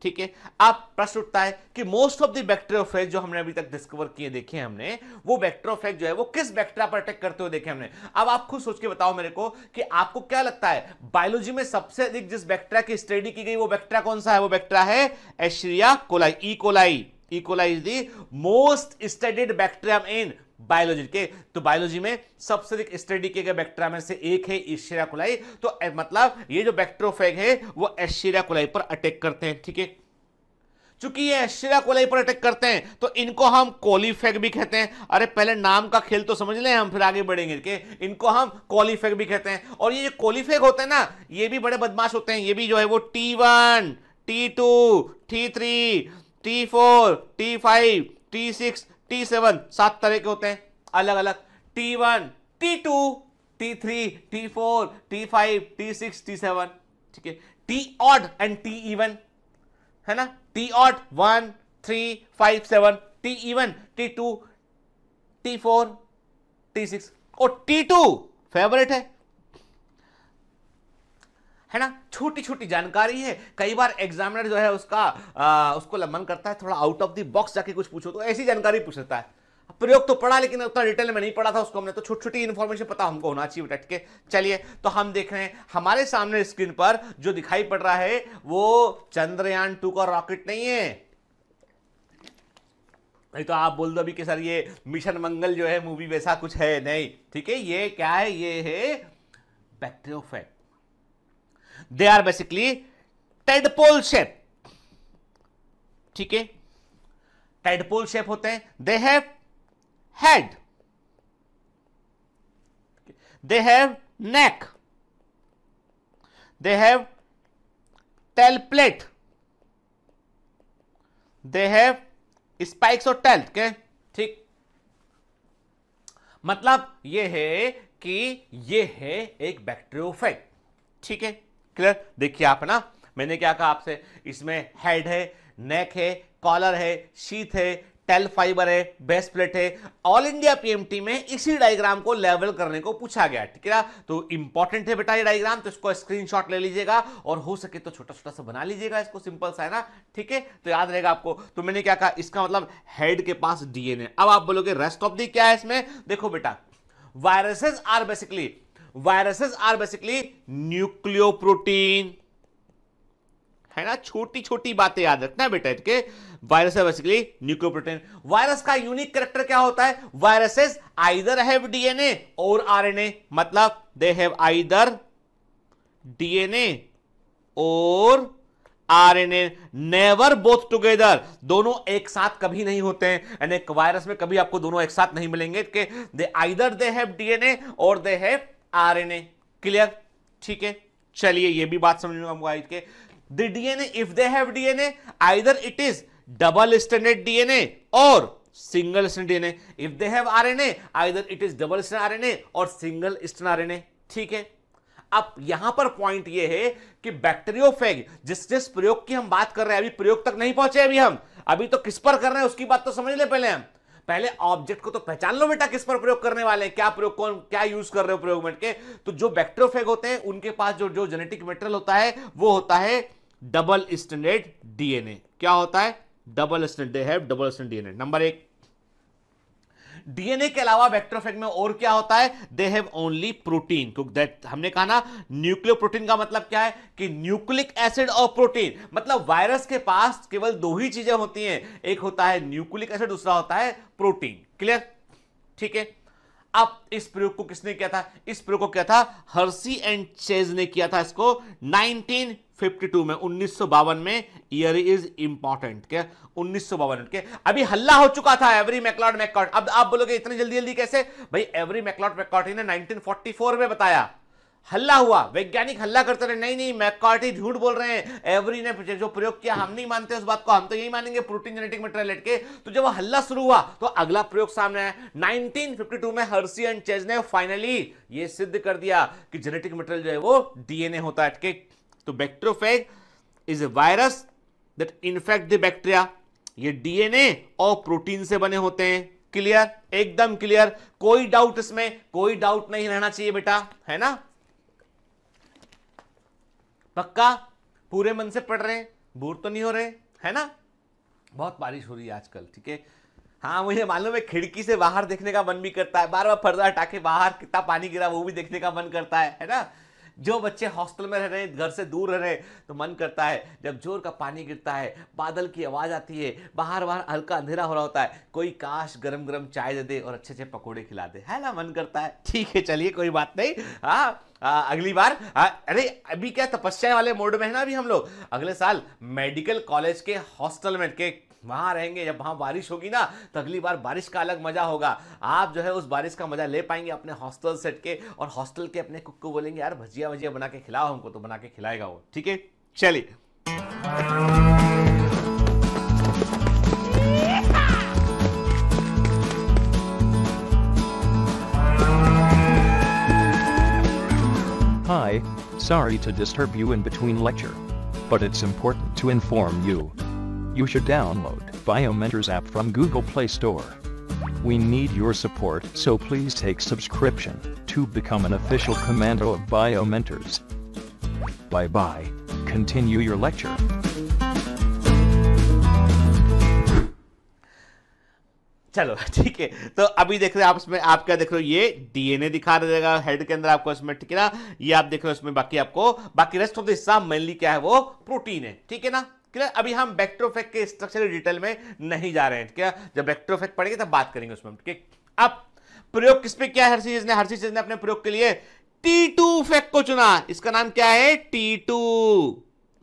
ठीक है। अब प्रश्न उठता है कि मोस्ट ऑफ द बैक्टीरियोफेज जो हमने अभी तक डिस्कवर किए देखे हमने, वो बैक्टीरियोफेज जो है वो किस बैक्टीरिया पर अटैक करते हुए देखे हमने? अब आप खुद सोच के बताओ मेरे को कि आपको क्या लगता है बायोलॉजी में सबसे अधिक जिस बैक्टीरिया की स्टडी की गई वो बैक्टीरिया कौन सा है? वो बैक्टीरिया है Escherichia coli, E coli. E coli is the most studied bacterium in biology के। तो बायोलॉजी में सबसे अधिक स्टडी किए गए बैक्टीरिया में से एक है एश्रिया कोलाई। तो मतलब ये जो बैक्टीरियोफेज है वो एश्रिया कोलाई पर अटैक करते हैं, ठीक है। चूंकि ये एश्रिया कोलाई पर अटैक करते हैं तो इनको हम कोलीफेग भी कहते हैं। अरे पहले नाम का खेल तो समझ लें हम, फिर आगे बढ़ेंगे के इनको हम कोलीफेग भी कहते हैं। और ये जो कोलीफेग होते हैं ना, ये भी बड़े बदमाश होते हैं। ये भी जो है वो T1, T2, T3, T4, T5, T6, T7 7 तरह के होते हैं अलग अलग। T1, T2, T3, T4, T5, T6, T7, ठीक है। T odd and T even, है ना। T odd 1, 3, 5, 7, T even T2, T4, T6 और T2 फेवरेट है ना। छोटी छोटी जानकारी है, कई बार एग्जामिनर जो है उसका उसको मन करता है थोड़ा आउट ऑफ द बॉक्स जाके कुछ पूछो तो ऐसी जानकारी पूछ लेता है। प्रयोग तो पढ़ा लेकिन उतना डिटेल में नहीं पढ़ा था उसको हमने, तो छोटी छोटी इन्फॉर्मेशन पता हमको होना चाहिए बेटा, ठीक है। चलिए तो हम देख रहे हैं हमारे सामने स्क्रीन पर जो दिखाई पड़ रहा है वो चंद्रयान 2 का रॉकेट नहीं है। नहीं तो आप बोल दो अभी कि सर ये मिशन मंगल जो है मूवी वैसा कुछ है, नहीं, ठीक है। ये क्या है? ये है बैक्टीरियोफेज। They are basically tadpole shape, ठीक है। tadpole shape होते हैं। They have head, they have neck, they have tail plate, they have spikes और tail, okay? ठीक। मतलब ये है कि ये है एक बैक्टीरियोफेज, ठीक है। क्लियर? देखिए आप ना, मैंने क्या कहा आपसे, इसमें हेड है, नेक है, कॉलर है, शीथ है, टेल फाइबर है, बेस प्लेट है। ऑल इंडिया पीएमटी में इसी डायग्राम को लेवल करने को पूछा गया, ठीक है ना। तो इंपॉर्टेंट है बेटा ये डायग्राम, तो इसको स्क्रीनशॉट ले लीजिएगा और हो सके तो छोटा छोटा सा बना लीजिएगा इसको, सिंपल सा है ना, ठीक है। तो याद रहेगा आपको। तो मैंने क्या कहा, इसका मतलब हेड के पास डीएनए। अब आप बोलोगे रेस्ट ऑफ दी क्या है इसमें? देखो बेटा, वायरसेस आर बेसिकली न्यूक्लियोप्रोटीन, है ना। छोटी छोटी बातें याद रखना बेटा, के वायरस बेसिकली न्यूक्लियोप्रोटीन। वायरस का यूनिक कैरेक्टर क्या होता है? वायरसेस आइदर हैव डीएनए और आरएनए, मतलब दे हैव आइदर डीएनए और आरएनए नेवर बोथ टुगेदर, दोनों एक साथ कभी नहीं होते हैं। यानी एक वायरस में कभी आपको दोनों एक साथ नहीं मिलेंगे कि they either they have डीएनए और दे हैव आरएनए। क्लियर? ठीक है, चलिए ये भी बात समझ में हमको आई कि the डीएनए if they have डीएनए either it is double stranded डीएनए और single stranded डीएनए। If they have आरएनए either it is double stranded आरएनए और सिंगल स्ट्रैंडेड आरएनए। ठीक है, अब यहां पर पॉइंट ये है कि बैक्टीरियोफेज जिस प्रयोग की हम बात कर रहे हैं, अभी प्रयोग तक नहीं पहुंचे, अभी हम अभी तो किस पर कर रहे हैं उसकी बात तो समझ ले। पहले हम पहले ऑब्जेक्ट को तो पहचान लो बेटा, किस पर प्रयोग करने वाले हैं, क्या प्रयोग, कौन क्या यूज कर रहे हो प्रयोग में के। तो जो बैक्टीरियोफेज होते हैं उनके पास जो जेनेटिक मटेरियल होता है वो होता है डबल स्ट्रैंडेड डीएनए। क्या होता है? Double stranded डीएनए। नंबर एक, डीएनए के अलावा बैक्टीरियोफेज में और क्या होता है? They have only protein. क्योंकि दैट हमने कहा ना न्यूक्लियोप्रोटीन का मतलब क्या है कि न्यूक्लिक एसिड और प्रोटीन। मतलब वायरस के पास केवल दो ही चीजें होती हैं, एक होता है न्यूक्लिक एसिड, दूसरा होता है प्रोटीन। क्लियर? ठीक है, अब इस प्रयोग को किसने किया था? इस प्रयोग को क्या था? हर्सी एंड चेज ने किया था इसको 1952 में, 1952 में। ईयर इज इंपॉर्टेंट, क्या 1952 के? अभी हल्ला हो चुका था एवरी मैक्लॉड मैककॉर्टी। अब आप बोलोगे इतनी जल्दी जल्दी कैसे भाई? एवरी मैक्लॉड मैककॉर्टी ने 1944 में बताया, हल्ला हुआ, वैज्ञानिक हल्ला करते रहे, नहीं नहीं मैककॉर्टी झूठ बोल रहे हैं, एवरी ने जो प्रयोग किया हम नहीं मानते उस बात को, हम तो यही मानेंगे प्रोटीन जेनेटिक मटेरियल लेके। तो जब हल्ला शुरू हुआ तो अगला प्रयोग सामने आया 1952 में। हर्सी एंड चेज ने फाइनली ये सिद्ध कर दिया कि जेनेटिक मटेरियल जो है वो डीएनए होता है। अटके तो बैक्टीरियोफेज is a virus that infect the bacteria. ये डीएनए और प्रोटीन से बने होते हैं। क्लियर? एकदम क्लियर, कोई डाउट इसमें, कोई डाउट नहीं रहना चाहिए बेटा, है ना? पक्का पूरे मन से पढ़ रहे हैं, बोर तो नहीं हो रहे, है ना? बहुत बारिश हो रही है आजकल, ठीक है। हाँ मुझे मालूम है, खिड़की से बाहर देखने का मन भी करता है, बार बार पर्दा हटा के बाहर कितना पानी गिरा वो भी देखने का मन करता है ना? जो बच्चे हॉस्टल में रह रहे हैं, घर से दूर रह रहे हैं, तो मन करता है जब जोर का पानी गिरता है, बादल की आवाज़ आती है, बाहर बाहर हल्का अंधेरा हो रहा होता है, कोई काश गरम गरम चाय दे दे और अच्छे अच्छे पकोड़े खिला दे, है ना? मन करता है। ठीक है, चलिए कोई बात नहीं। हाँ अगली बार, अरे अभी क्या तपस्या वाले मोड में है ना अभी हम लोग, अगले साल मेडिकल कॉलेज के हॉस्टल में के वहाँ रहेंगे। जब वहाँ बारिश होगी ना तो अगली बार बारिश का अलग मज़ा होगा, आप जो है उस बारिश का मज़ा ले पाएंगे अपने हॉस्टल सेट के। और हॉस्टल के अपने कुक को बोलेंगे यार भजिया भजिया बना के खिलाओ हमको, तो बना के खिलाएगा वो। ठीक है, चलिए। Hi, sorry to disturb you in between lecture, but it's important to inform you. You should download Biomentors app from Google Play Store. We need your support, so please take subscription to become an official commando of Biomentors. Bye bye, continue your lecture. चलो ठीक है, तो अभी देख रहे हैं आप इसमें, आप क्या देख रहे हो? ये डीएनए दिखा देगा हेड के अंदर आपको इसमें, ठीक है ना? ये आप देख रहे हो इसमें, बाकी आपको बाकी रेस्ट ऑफ द हिस्सा मेनली क्या है वो प्रोटीन है, ठीक है ना? क्लियर? अभी हम बैक्टीरियोफेज के स्ट्रक्चरल डिटेल में नहीं जा रहे हैं, ठीक है? जब बैक्टीरियोफेज पढ़ेंगे तब बात करेंगे उसमें, ठीक है? अब प्रयोग किस पे किया? हर्सी चीज ने अपने प्रयोग के लिए T2 फेज को चुना। इसका नाम क्या है? T2,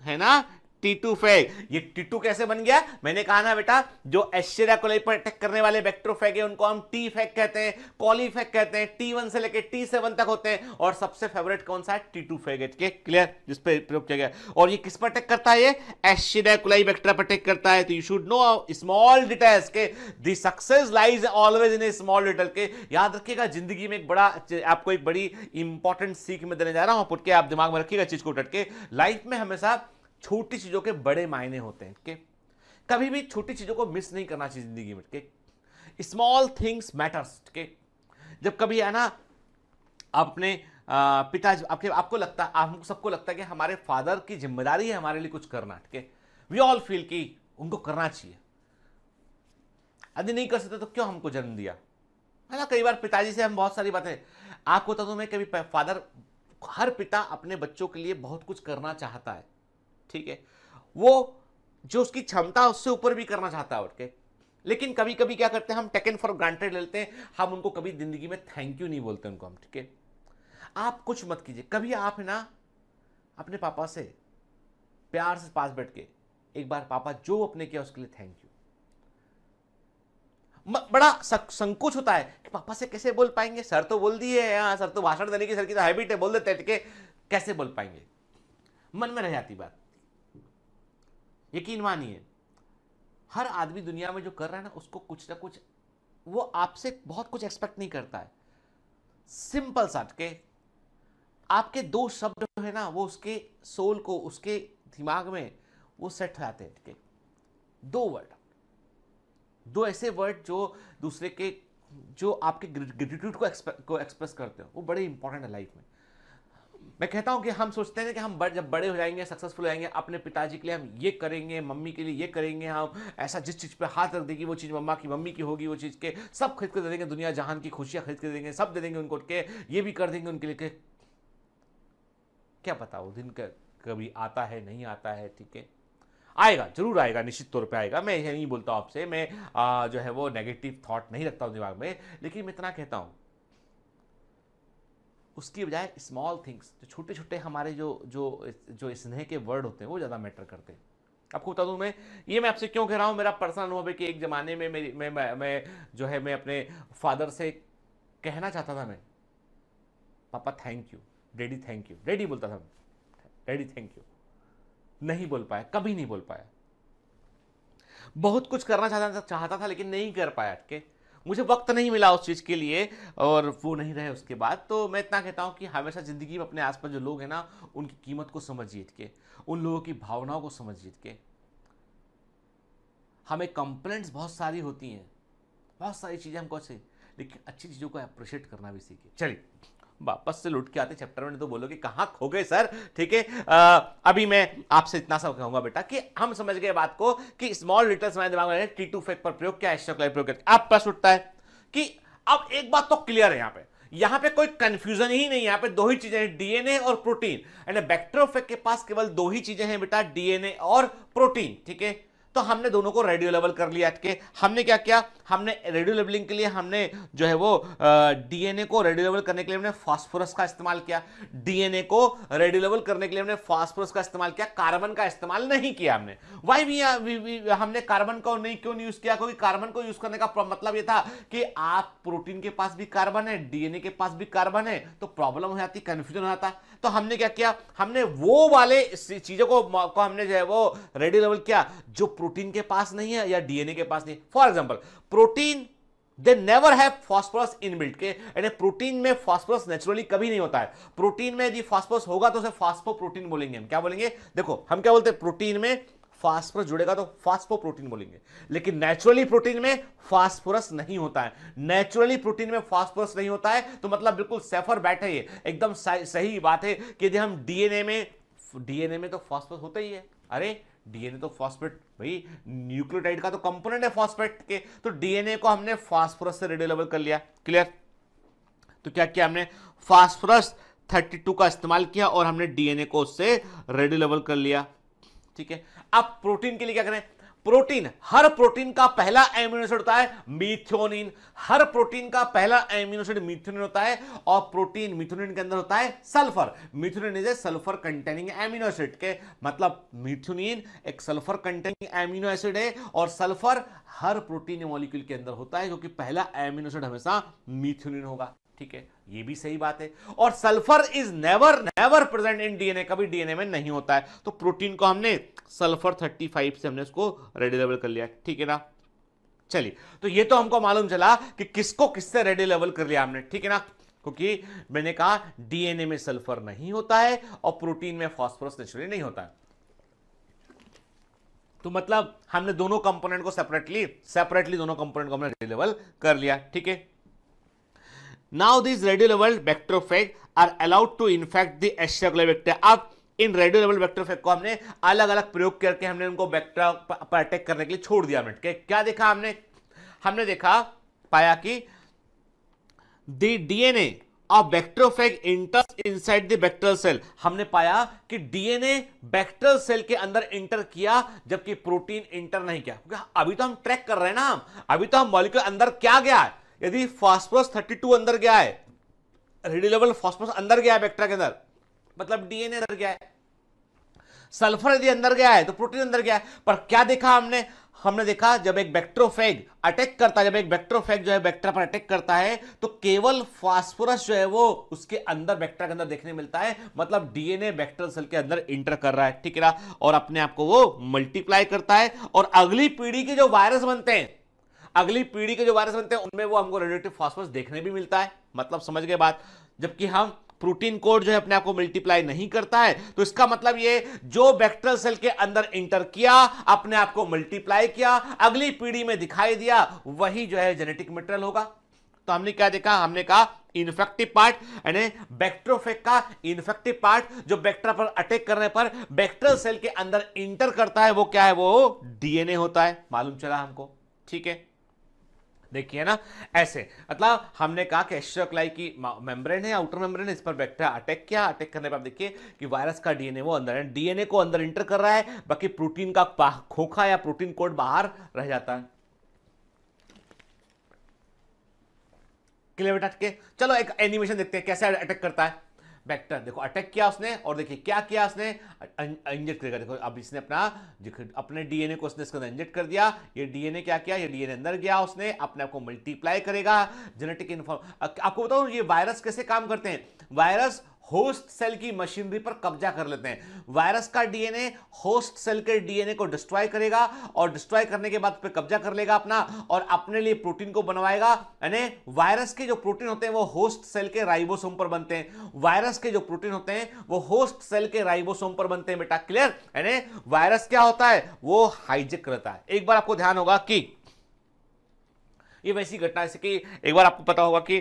है ना? T2 phase. ये T2 कैसे बन गया? मैंने कहा ना बेटा जो एश्चेरिया कोलाई पर अटैक करने वाले बैक्टीरियोफेज है उनको हम T फेज कहते हैं, कोली फेज कहते हैं, T1 से लेकर T7 तक होते हैं, और सबसे फेवरेट कौन सा है? T2 phase. क्लियर? जिस पे प्रयोग किया गया। और ये किस पर अटैक करता है? ये एश्चेरिया कोलाई बैक्टीरिया पर अटैक करता है। तो you should know small details के the success lies always in small detail के। याद रखिएगा जिंदगी में एक बड़ा आपको एक बड़ी इंपॉर्टेंट सीख में देने जा रहा हूं, आप दिमाग में रखिएगा चीज को उठट के। लाइफ में हमेशा छोटी चीज़ों के बड़े मायने होते हैं के, कभी भी छोटी चीज़ों को मिस नहीं करना चाहिए जिंदगी में के। स्मॉल थिंग्स मैटर्स के। जब कभी है ना अपने पिताजी आपके आपको लगता, हम सबको लगता है कि हमारे फादर की जिम्मेदारी है हमारे लिए कुछ करना, ठीक है? वी ऑल फील कि उनको करना चाहिए, यदि नहीं कर सकते तो क्यों हमको जन्म दिया, है ना? कई बार पिताजी से हम बहुत सारी बातें, आपको तो मैं कभी फादर, हर पिता अपने बच्चों के लिए बहुत कुछ करना चाहता है, ठीक है? वो जो उसकी क्षमता उससे ऊपर भी करना चाहता है उठके, लेकिन कभी कभी क्या करते हैं हम टेकन फॉर ग्रांटेड लेते हैं, हम उनको कभी जिंदगी में थैंक यू नहीं बोलते उनको हम, ठीक है? आप कुछ मत कीजिए, कभी आप है ना अपने पापा से प्यार से पास बैठ के एक बार पापा जो अपने किया उसके लिए थैंक यू। बड़ा संकोच होता है कि पापा से कैसे बोल पाएंगे, सर तो बोल दिए, हाँ सर तो भाषण देने की सर की तो हैबिट है, बोल देते के कैसे बोल पाएंगे, मन में रह जाती बात। यकीन मानिए हर आदमी दुनिया में जो कर रहा है ना उसको कुछ ना कुछ, वो आपसे बहुत कुछ एक्सपेक्ट नहीं करता है। सिंपल साट के आपके दो शब्द जो है ना वो उसके सोल को, उसके दिमाग में वो सेट हो जाते हैं। दो वर्ड, दो ऐसे वर्ड जो दूसरे के, जो आपके ग्रेटिट्यूड को एक्सप्रेस करते हो, वो बड़े इंपॉर्टेंट है लाइफ में। मैं कहता हूं कि हम सोचते हैं कि हम जब बड़े हो जाएंगे, सक्सेसफुल हो जाएंगे, अपने पिताजी के लिए हम ये करेंगे, मम्मी के लिए ये करेंगे, हम ऐसा जिस चीज़ पे हाथ रख देगी वो चीज़ मम्मी की होगी, वो चीज़ के सब खरीद के दे देंगे, दुनिया जहान की खुशियाँ खरीद के दे देंगे, सब दे देंगे उनको, के ये भी कर देंगे उनके लिए। क्या पता वो दिन कभी आता है नहीं आता है, ठीक है, आएगा, जरूर आएगा, निश्चित तौर पे आएगा। मैं यही बोलता हूँ आपसे, मैं जो है वो नेगेटिव थॉट नहीं रखता हूँ दिमाग में, लेकिन मैं इतना कहता हूँ उसकी बजाय स्मॉल थिंग्स, जो छोटे छोटे हमारे जो स्नेह के वर्ड होते हैं वो ज़्यादा मैटर करते हैं। आपको बता दूं मैं आपसे क्यों कह रहा हूँ, मेरा पर्सनल अनुभव है कि एक ज़माने में मैं अपने फादर से कहना चाहता था, मैं पापा thank you, daddy thank you, daddy बोलता था, डैडी थैंक यू, नहीं बोल पाया, कभी नहीं बोल पाया। बहुत कुछ करना चाहता था लेकिन नहीं कर पाया, ठीक, मुझे वक्त नहीं मिला उस चीज़ के लिए और वो नहीं रहे उसके बाद। तो मैं इतना कहता हूँ कि हमेशा ज़िंदगी में अपने आसपास जो लोग हैं ना उनकी कीमत को समझिए, ठीक है, उन लोगों की भावनाओं को समझिए, ठीक है। हमें कंप्लेंट्स बहुत सारी होती हैं, बहुत सारी चीज़ें हमको अच्छी, लेकिन अच्छी चीज़ों को अप्रिशिएट करना भी सीखिए। चलिए वापस से लौट के आते चैप्टर में, तो बोलोगे कहाँ खो गए सर, ठीक है। अभी मैं आपसे इतना सा कहूंगा बेटा कि हम समझ गए बात को कि स्मॉल डिटेल्स हमारे दिमाग में टी2 फेज पर प्रयोग किया, एस्ट्रोक्लाई प्रयोग किया। आप प्रश्न उठता है कि अब एक बात तो क्लियर है, यहाँ पे कोई कंफ्यूजन ही नहीं, यहाँ पे दो ही चीजें हैं, डीएनए और प्रोटीन। यानी बैक्टीरियोफेज के पास केवल दो ही चीजें हैं बेटा, डीएनए और प्रोटीन, ठीक है। तो हमने दोनों को रेडियो लेवल कर लिया, के हमने क्या किया, हमने रेडियो लेवलिंग के लिए हमने जो है वो डीएनए को रेडियो लेवल करने के लिए हमने फास्फोरस का इस्तेमाल किया, डीएनए को रेडियो लेवल करने के लिए हमने फास्फोरस का इस्तेमाल किया, कार्बन का इस्तेमाल नहीं किया हमने। वाई भी हमने कार्बन को नहीं क्यों यूज किया, क्योंकि कार्बन को यूज करने का मतलब यह था कि आप प्रोटीन के पास भी कार्बन है, डीएनए के पास भी कार्बन है, तो प्रॉब्लम हो जाती, कन्फ्यूजन हो जाता। तो हमने क्या किया, हमने वो वाले चीजों को हमने जो है वो रेडियो लेवल किया जो प्रोटीन के पास नहीं है या डीएनए के पास नहीं। For example protein they never have phosphorus inbuilt के, यानी प्रोटीन में फास्फोरस नेचुरली कभी नहीं होता है। प्रोटीन में यदि फास्फोरस होगा तो उसे फास्फोप्रोटीन बोलेंगे। हम क्या बोलेंगे, देखो हम क्या बोलते हैं, प्रोटीन में फास्फोरस जुड़ेगा तो फास्फोप्रोटीन बोलेंगे, लेकिन नेचुरली प्रोटीन में फास्फोरस नहीं होता है। नेचुरली प्रोटीन में फास्फोरस नहीं होता है तो मतलब बिल्कुल सेफर बैठे, ये एकदम सही बात है कि यदि हम डीएनए में तो फास्फोरस होता ही है, अरे डीएनए तो फॉस्फेट, भाई न्यूक्लियोटाइड का तो कंपोनेंट है फॉस्फेट के, तो डीएनए को हमने फास्फोरस से रेडियो लेवल कर लिया, क्लियर। तो क्या किया हमने, फास्फोरस 32 का इस्तेमाल किया और हमने डीएनए को उससे रेडियो लेवल कर लिया, ठीक है। अब प्रोटीन के लिए क्या करें, प्रोटीन, हर प्रोटीन का पहला एमिनो एसिड होता है मिथ्योनिन, हर प्रोटीन का पहला एमिनो एसिड मिथ्योनिन होता है, और प्रोटीन मिथ्योनिन के अंदर होता है sulphur. मिथ्योनिन is a sulphur containing amino acid, के मतलब मिथ्योनिन एक सल्फर कंटेनिंग एमिनो एसिड है, और सल्फर हर प्रोटीन मॉलिक्यूल के अंदर होता है क्योंकि पहला एमिनो एसिड हमेशा मिथ्योनिन होगा, ठीक है, ये भी सही बात है। और sulphur is never present in डीएनए, कभी डीएनए में नहीं होता है। तो प्रोटीन को हमने सल्फर 35 से हमने उसको रेडियो लेवल कर लिया, ठीक है ना। चलिए, तो ये तो हमको मालूम चला कि किसको किससे रेडियो लेवल कर लिया हमने, ठीक है ना, क्योंकि मैंने कहा डीएनए में सल्फर नहीं होता है और प्रोटीन में फॉस्फोरस नेचुरली नहीं होता है। तो मतलब हमने दोनों कंपोनेंट को सेपरेटली दोनों कंपोनेंट को हमने रेडियो लेवल कर लिया, ठीक है। Now these radio-level bacteriophage are allowed to infect the Escherichia bacteria. अब इन radio-level bacteriophage को हमने अलग अलग प्रयोग करके हमने उनको बैक्टीरिया पर अटैक करने के लिए छोड़ दिया। क्या देखा हमने देखा पाया कि the DNA of bacteriophage enters inside the bacterial cell। हमने पाया कि DNA बैक्टीरियल सेल के अंदर इंटर किया जबकि प्रोटीन इंटर नहीं किया। अभी तो हम ट्रैक कर रहे हैं ना, अभी तो हम मॉलिक्यूल अंदर क्या गया है? यदि फास्फोरस 32 अंदर गया है, रेडियो लेवल फास्फोरस अंदर गया है बैक्टीरिया के अंदर, मतलब डीएनए अंदर गया है, सल्फर यदि अंदर गया है तो प्रोटीन अंदर गया है। पर क्या देखा हमने? हमने देखा जब एक बैक्टेरियोफेग अटैक करता है, जब एक बैक्टेरियोफेग जो है बैक्टीरिया पर अटैक करता है तो केवल फास्फोरस जो है वो उसके अंदर बैक्टीरिया के अंदर देखने मिलता है, मतलब डीएनए बैक्टीरियल सेल के अंदर इंटर कर रहा है, ठीक है ना, और अपने आप को वो मल्टीप्लाई करता है और अगली पीढ़ी के जो वायरस बनते हैं, अगली पीढ़ी के जो वायरस बनते हैं उनमें वो हमको रेडिएटिव फास्फोरस देखने भी मिलता है, मतलब समझ गए बात। जबकि हम प्रोटीन कोड जो है अपने आप को मल्टीप्लाई नहीं करता है तो इसका मतलब ये जो बैक्टीरियल सेल के अंदर इंटर किया, अपने आप को मल्टीप्लाई किया, अगली पीढ़ी में दिखाई दिया, वही जो है जेनेटिक मटेरियल होगा। तो हमने क्या देखा? हमने कहा इन्फेक्टिव पार्ट, यानी बैक्टेरियोफेग का इन्फेक्टिव पार्ट जो बैक्टीरिया पर अटैक करने पर बैक्टीरियल सेल के अंदर इंटर करता है वो क्या है? वो डीएनए होता है, मालूम चला हमको, ठीक है। देखिए ना ऐसे, मतलब हमने कहा कि एश्चेरिचिया कोलाई की मेम्ब्रेन है, आउटर मेम्ब्रेन है, इस पर बैक्टीरिया अटैक किया, अटैक करने पर आप देखिए कि वायरस का डीएनए वो अंदर है, डीएनए को अंदर इंटर कर रहा है, बाकी प्रोटीन का खोखा या प्रोटीन कोड बाहर रह जाता है। क्लियर बेटा? ठीक है, चलो एक एनिमेशन देखते हैं कैसे अटैक करता है बैक्टीरिया। देखो अटैक किया उसने और देखिए क्या किया उसने, इंजेक्ट करेगा। देखो अब इसने अपने डीएनए को उसने इसके अंदर इंजेक्ट कर दिया, ये डीएनए क्या किया, ये डीएनए अंदर गया, उसने अपने आप को मल्टीप्लाई करेगा। जेनेटिक इन्फॉर्म आपको बताऊं ये वायरस कैसे काम करते हैं? वायरस होस्ट सेल की मशीनरी पर कब्जा कर लेते हैं, वायरस का डीएनए होस्ट सेल के डीएनए को डिस्ट्रॉय करेगा और डिस्ट्रॉय करने के बाद पे कब्जा कर लेगा अपना और अपने लिए प्रोटीन को बनवाएगा। यानी वायरस के जो प्रोटीन होते हैं वो होस्ट सेल के राइबोसोम पर बनते हैं, वायरस के जो प्रोटीन होते हैं वो होस्ट सेल के राइबोसोम पर बनते हैं बेटा, क्लियर। यानी वायरस क्या होता है? वो हाईजेक करता है। एक बार आपको ध्यान होगा कि ये वैसी घटना है जैसे कि एक बार आपको पता होगा कि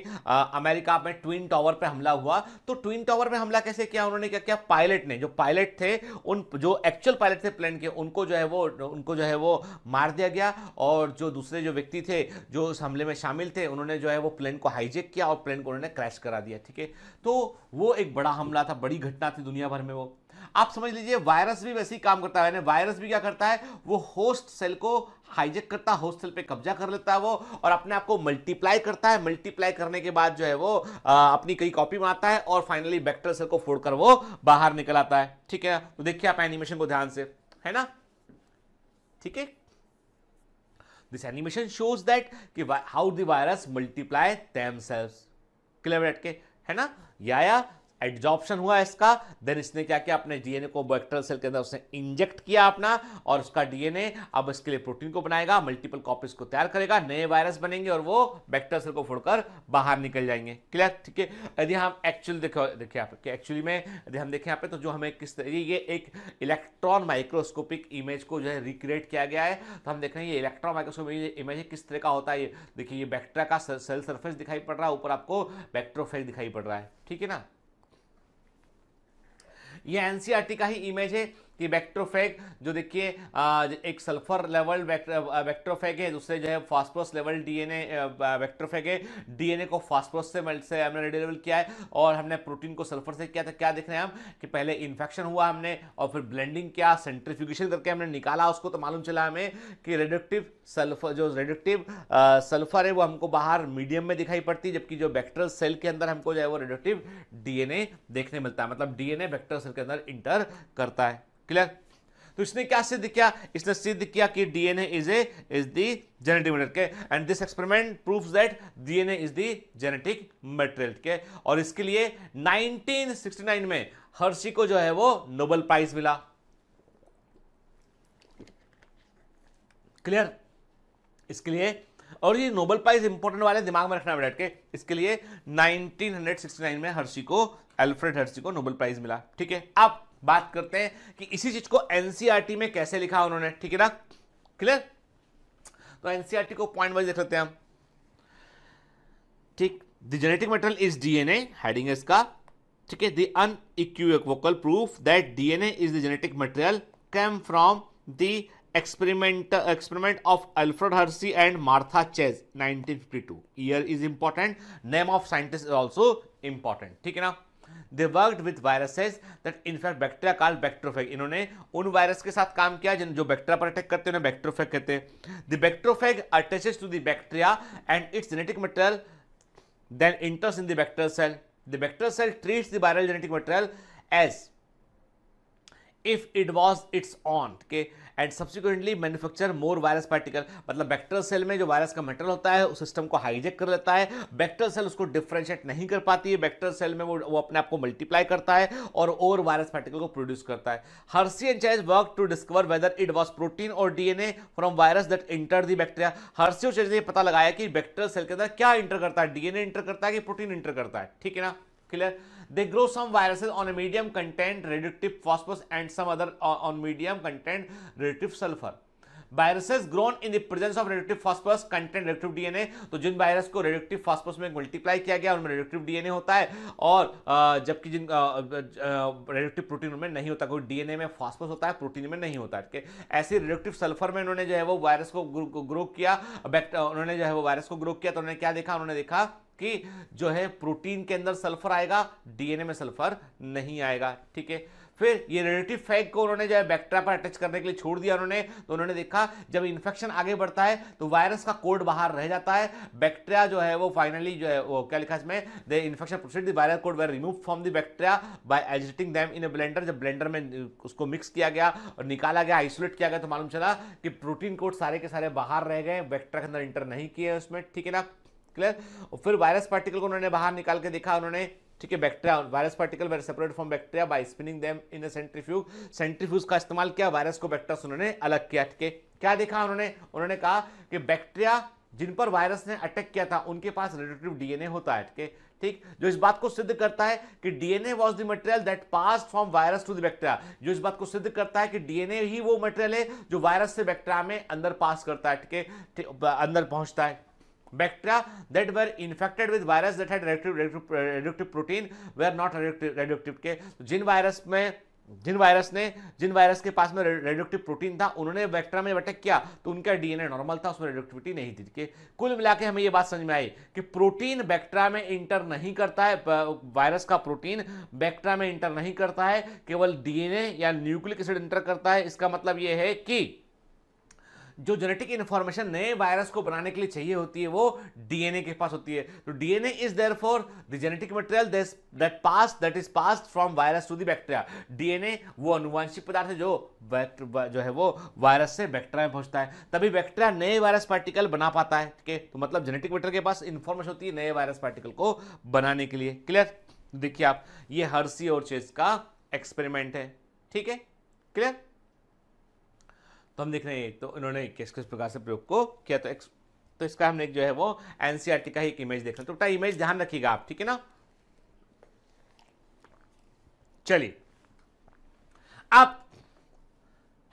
अमेरिका में ट्विन टावर पे हमला हुआ, तो ट्विन टावर पे हमला कैसे किया उन्होंने? क्या क्या पायलट ने, जो पायलट थे उन, जो एक्चुअल पायलट थे प्लेन के, उनको जो है वो मार दिया गया और जो दूसरे जो व्यक्ति थे जो उस हमले में शामिल थे उन्होंने जो है वो प्लेन को हाईजेक किया और प्लेन को उन्होंने क्रैश करा दिया, ठीक है। तो वो एक बड़ा हमला था, बड़ी घटना थी दुनिया भर में। वो आप समझ लीजिए वायरस भी वैसे ही काम करता है, वायरस भी क्या करता है? वो होस्ट सेल को हाईजेक करता है, होस्ट सेल पे कब्जा कर लेता है वो और अपने आप को मल्टीप्लाई करता है, मल्टीप्लाई करने के बाद जो है वो अपनी कई कॉपी बनाता है और फाइनली बैक्टीरियल सेल को फोड़कर वो बाहर निकल आता है, ठीक है। तो देखिए आप एनिमेशन को ध्यान से, है ना, ठीक है। दिस एनिमेशन शोज दैट कि how the virus multiply themselves, clear के, है ना। या एडजॉर्प्शन हुआ इसका, देन इसने क्या किया? अपने डीएनए को बैक्टीरियल सेल के अंदर उसने इंजेक्ट किया अपना और उसका डीएनए अब इसके लिए प्रोटीन को बनाएगा, मल्टीपल कॉपीज को तैयार करेगा, नए वायरस बनेंगे और वो बैक्टीरियल सेल को फोड़कर बाहर निकल जाएंगे, क्लियर, ठीक है। यदि हम एक्चुअल देखिए यहाँ पे, एक्चुअली में यदि हम देखें यहाँ पे तो जो हमें किस तरह ये एक इलेक्ट्रॉन माइक्रोस्कोपिक इमेज को जो है रिक्रिएट किया गया है, तो हम देख रहे हैं ये इलेक्ट्रॉन माइक्रोस्कोपिक इमेज किस तरह का होता है। ये देखिए ये बैक्टीरिया का सेल सरफेस दिखाई पड़ रहा है, ऊपर आपको बैक्टीरियोफेज दिखाई पड़ रहा है, ठीक है ना। ये एनसीईआरटी का ही इमेज है कि बैक्टीरियोफेग जो देखिए एक सल्फर लेवल बैक्टीरियोफेग है, दूसरे जो है फास्फोरस लेवल डीएनए बैक्टीरियोफेग है, डीएनए को फास्फोरस से हमने रेडियो लेवल किया है और हमने प्रोटीन को सल्फर से किया था। क्या देख रहे हैं हम कि पहले इन्फेक्शन हुआ हमने और फिर ब्लेंडिंग किया, सेंट्रीफ्यूगेशन करके हमने निकाला उसको, तो मालूम चला हमें कि रेडियोएक्टिव सल्फर जो रेडियोएक्टिव सल्फर है वो हमको बाहर मीडियम में दिखाई पड़ती है, जबकि जो बैक्टीरियल सेल के अंदर हमको जो है वो रेडियोएक्टिव डीएनए देखने मिलता है, मतलब डीएनए बैक्टीरियल सेल के अंदर इंटर करता है, क्लियर। तो इसने क्या सिद्ध किया? इसने सिद्ध किया कि डीएनए is the genetic material and this experiment proves that डीएनए is the genetic material के। और इसके लिए 1969 में हर्शी को जो है वो नोबेल प्राइज मिला, क्लियर, इसके लिए। और ये नोबेल प्राइज इंपॉर्टेंट वाले दिमाग में रखना बैठ के, इसके लिए 1969 में हर्शी को, अल्फ्रेड हर्शी को नोबेल प्राइज मिला, ठीक है। अब बात करते हैं कि इसी चीज को एनसीईआरटी में कैसे लिखा उन्होंने, ठीक है ना, क्लियर। तो एनसीईआरटी को पॉइंट वाइज देख लेते हैं हम, ठीक। The genetic material is डीएनए, heading है इसका, ठीक है। The unequivocal proof that डीएनए is the genetic material came from the experiment of Alfred Hershey and मार्था चेज 1952 year is important, name of scientist is also important, ठीक है ना। They worked with viruses that infect bacteria called bacteriophage. इन्होंने उन virus के साथ काम किया जिन जो बैक्टीरिया पर अटैक करते हैं उन्हें बैक्टीरियोफेग कहते हैं। The bacteriophage attaches to the bacteria and its genetic material then enters in the bacterial cell. The bacterial cell treats the viral genetic material as if it was its aunt, okay, and subsequently manufacture more virus particle. मतलब bacterial cell में जो virus का material होता है उस system को hijack कर लेता है, बैक्टीरियल सेल उसको डिफ्रेंशिएट नहीं कर पाती है, बैक्टीरियल सेल में वो अपने आप को मल्टीप्लाई करता है और वायरस पार्टिकल को प्रोड्यूस करता है. Hershey and Chase work to discover whether it was protein और डीएनए from virus that enter the bacteria. Hershey और चेज ने पता लगाया कि बैक्टीरियल सेल के अंदर क्या इंटर करता है, डीएनए इंटर करता है कि प्रोटीन इंटर करता है, ठीक है ना, clear. They grow some viruses on a medium content reductive phosphorus and some other on medium content reductive sulfur. Viruses grown in the presence of reductive phosphorus content reductive DNA. तो जिन virus को reductive phosphorus में multiply किया गया उनमें reductive DNA होता है, और जबकि जिन reductive protein उनमें नहीं होता. कोई DNA में phosphorus होता है, protein में नहीं होता है. ऐसे reductive sulfur में उन्होंने जो है वो वायरस को ग्रो किया, उन्होंने जो है वो वायरस को ग्रो किया, तो उन्होंने क्या देखा, उन्होंने देखा कि जो है प्रोटीन के अंदर सल्फर आएगा, डीएनए में सल्फर नहीं आएगा, ठीक है. फिर ये रिलेटिव फैग को उन्होंने जो है बैक्टीरिया पर अटैच करने के लिए छोड़ दिया उन्होंने, तो उन्होंने देखा जब इन्फेक्शन आगे बढ़ता है तो वायरस का कोड बाहर रह जाता है, बैक्टीरिया जो है वो फाइनली जो है वो क्या लिखा इसमें, the infection proceed the viral coat were remove from the bacteria by agitating them in a blender. जब ब्लेंडर में उसको मिक्स किया गया और निकाला गया, आइसोलेट किया गया, तो मालूम चला कि प्रोटीन कोड सारे के सारे बाहर रह गए, बैक्टीरिया के अंदर इंटर नहीं किए उसमें, ठीक है ना, क्लियर. और फिर वायरस पार्टिकल को उन्होंने बाहर निकाल के देखा उन्होंने, ठीक है, bacteria virus particle were separate from bacteria by spinning them in a centrifuge. Centrifuge का इस्तेमाल किया, वायरस को बैक्टीरिया से उन्होंने अलग किया, ठीक है. क्या देखा उन्होंने, उन्होंने कहा कि बैक्टीरिया जिन पर वायरस ने अटैक किया था उनके पास रिलेटिव डीएनए होता है, ठीक है, ठीक, जो इस बात को सिद्ध करता है कि डीएनए was the material that passed from virus to the bacteria. जो इस बात को सिद्ध करता है कि डीएनए ही वो मटेरियल है जो वायरस से बैक्टीरिया में अंदर पास करता है, ठीक है, अंदर पहुंचता है. Bacteria that were infected with virus that had reductive protein were not reductive के. जिन वायरस के पास में रेडक्टिव प्रोटीन था उन्होंने बैक्टीरिया में अटैक किया तो उनका डीएनए नॉर्मल था, उसमें रेडक्टिविटी नहीं थी, कि कुल मिला के हमें ये बात समझ में आई कि प्रोटीन बैक्टीरिया में इंटर नहीं करता है, वायरस का प्रोटीन बैक्टीरिया में इंटर नहीं करता है, केवल डीएनए या न्यूक्लिक एसिड इंटर करता है. इसका मतलब यह है कि जो जेनेटिक इन्फॉर्मेशन नए वायरस को बनाने के लिए चाहिए होती है वो डीएनए के पास होती है. तो डीएनए is therefore the genetic material that is passed from virus to the bacteria. डीएनए वो अनुवांशिक पदार्थ है जो है वो वायरस से बैक्टीरिया में पहुंचता है, तभी बैक्टीरिया नए वायरस पार्टिकल बना पाता है, ठीक है. तो मतलब जेनेटिक मटेरियल के पास इंफॉर्मेशन होती है नए वायरस पार्टिकल को बनाने के लिए, क्लियर. देखिए आप, ये हर्सी और चेज का एक्सपेरिमेंट है, ठीक है, क्लियर. तो हम देख रहे हैं तो इन्होंने किस किस प्रकार से प्रयोग को किया. तो इसका हमने जो है वो एनसीईआरटी का ही एक इमेज देखा, तो इमेज ध्यान रखिएगा आप, ठीक है ना. चलिए, आप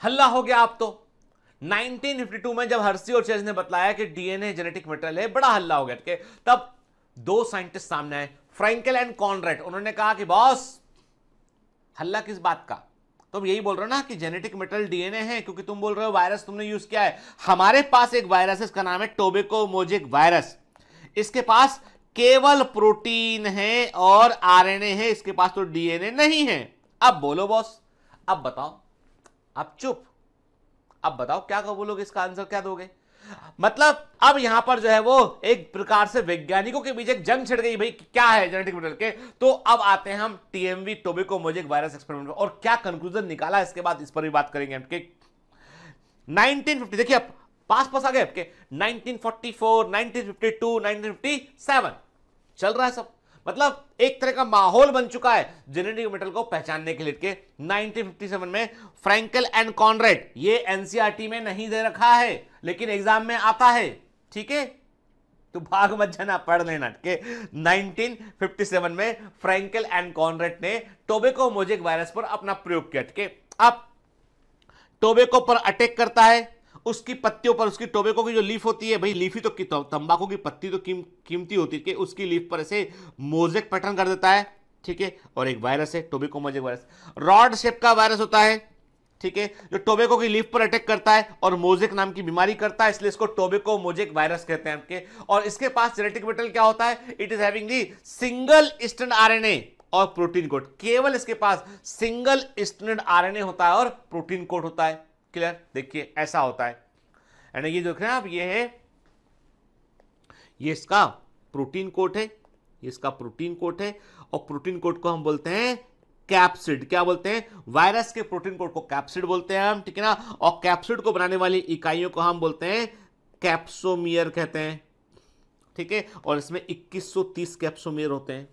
हल्ला हो गया आप. तो 1952 में जब हर्सी और चेज ने बतलाया कि डीएनए जेनेटिक मटेरियल है, बड़ा हल्ला हो गया, ठीक है. तब दो साइंटिस्ट सामने आए, फ्रैंकल एंड कॉनरेट. उन्होंने कहा कि बॉस हल्ला किस बात का, तुम यही बोल रहे हो ना कि जेनेटिक मटेरियल डीएनए है, क्योंकि तुम बोल रहे हो वायरस तुमने यूज किया है. हमारे पास एक वायरस है, इसका नाम है टोबैको मोजेक वायरस. इसके पास केवल प्रोटीन है और आरएनए है, इसके पास तो डीएनए नहीं है. अब बोलो बॉस, अब बताओ, अब चुप, अब बताओ क्या बोलोगे, इसका आंसर क्या दोगे. मतलब अब यहां पर जो है वो एक प्रकार से वैज्ञानिकों के बीच एक जंग छिड़ गई, भाई क्या है जेनेटिक मटेरियल के. तो अब आते हैं हम TMV टोबैको मोजेक वायरस experiment और क्या कंक्लूजन निकाला इसके बाद, इस पर भी बात करेंगे. 1950 देखिए आप, पास आ गए आपके. 1944, 1952, 1957 चल रहा है सब. मतलब एक तरह का माहौल बन चुका है जेनेटिक मटेरियल को पहचानने के लिए के. 1957 में फ्रैंकल एंड कॉनरेट, ये एनसीईआरटी में नहीं दे रखा है लेकिन एग्जाम में आता है, ठीक है, तो भाग मत जाना, पढ़ लेना के. 1957 में फ्रैंकल एंड कॉनरेट ने टोबैको मोजेक वायरस पर अपना प्रयोग किया, ठीक है. अब टोबैको पर अटैक करता है, उसकी पत्तियों पर, उसकी टोबैको की जो लीफ होती है, भाई लीफी तो तंबाकू की पत्ती तो कीमती होती है, उसकी लीफ पर ऐसे मोजेक पैटर्न कर देता है, ठीक है, और एक वायरस है टोबैको मोजेक वायरस, rod shape का वायरस होता है, ठीक है, जो टोबैको की लीफ पर अटैक करता है और मोजेक नाम की बीमारी करता है, इसलिए इसको टोबैको मोजेक वायरस कहते हैं आपके. और इसके पास जेनेटिक मटेरियल क्या होता है, it is having the single strand आरएनए और प्रोटीन कोड. केवल इसके पास सिंगल स्ट्रैंड आरएनए होता है और प्रोटीन कोड होता है, क्लियर. देखिए ऐसा होता है, यानी ये देख रहे हैं आप, ये है, ये इसका प्रोटीन कोट है, ये इसका प्रोटीन कोट है, और प्रोटीन कोट को हम बोलते हैं कैप्सिड, क्या बोलते हैं, वायरस के प्रोटीन कोड को कैप्सिड बोलते हैं हम, ठीक है ना। और कैप्सिड को बनाने वाली इकाइयों को हम बोलते हैं कैप्सोमियर कहते हैं, ठीक है। और इसमें 2130 कैप्सोमियर होते हैं,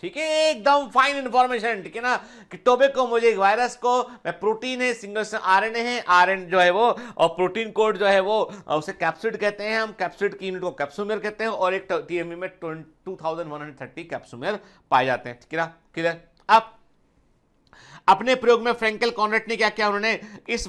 ठीक है। एकदम फाइन इंफॉर्मेशन, ठीक है ना, कि टोबेको मोज़ेक वायरस को प्रोटीन है, सिंगल से आरएनए है, आरएनए जो है वो, और प्रोटीन कोड जो है वो उसे कैप्सिड कहते हैं हम, कैप्सिड की यूनिट को कैप्सोमियर कहते हैं। और एक टीएमई में 2130 कैप्सोमियर पाए जाते हैं, ठीक है ना, क्लियर। अब अपने प्रयोग में फ्रैंकल कॉनराड ने क्या किया, उन्होंने इस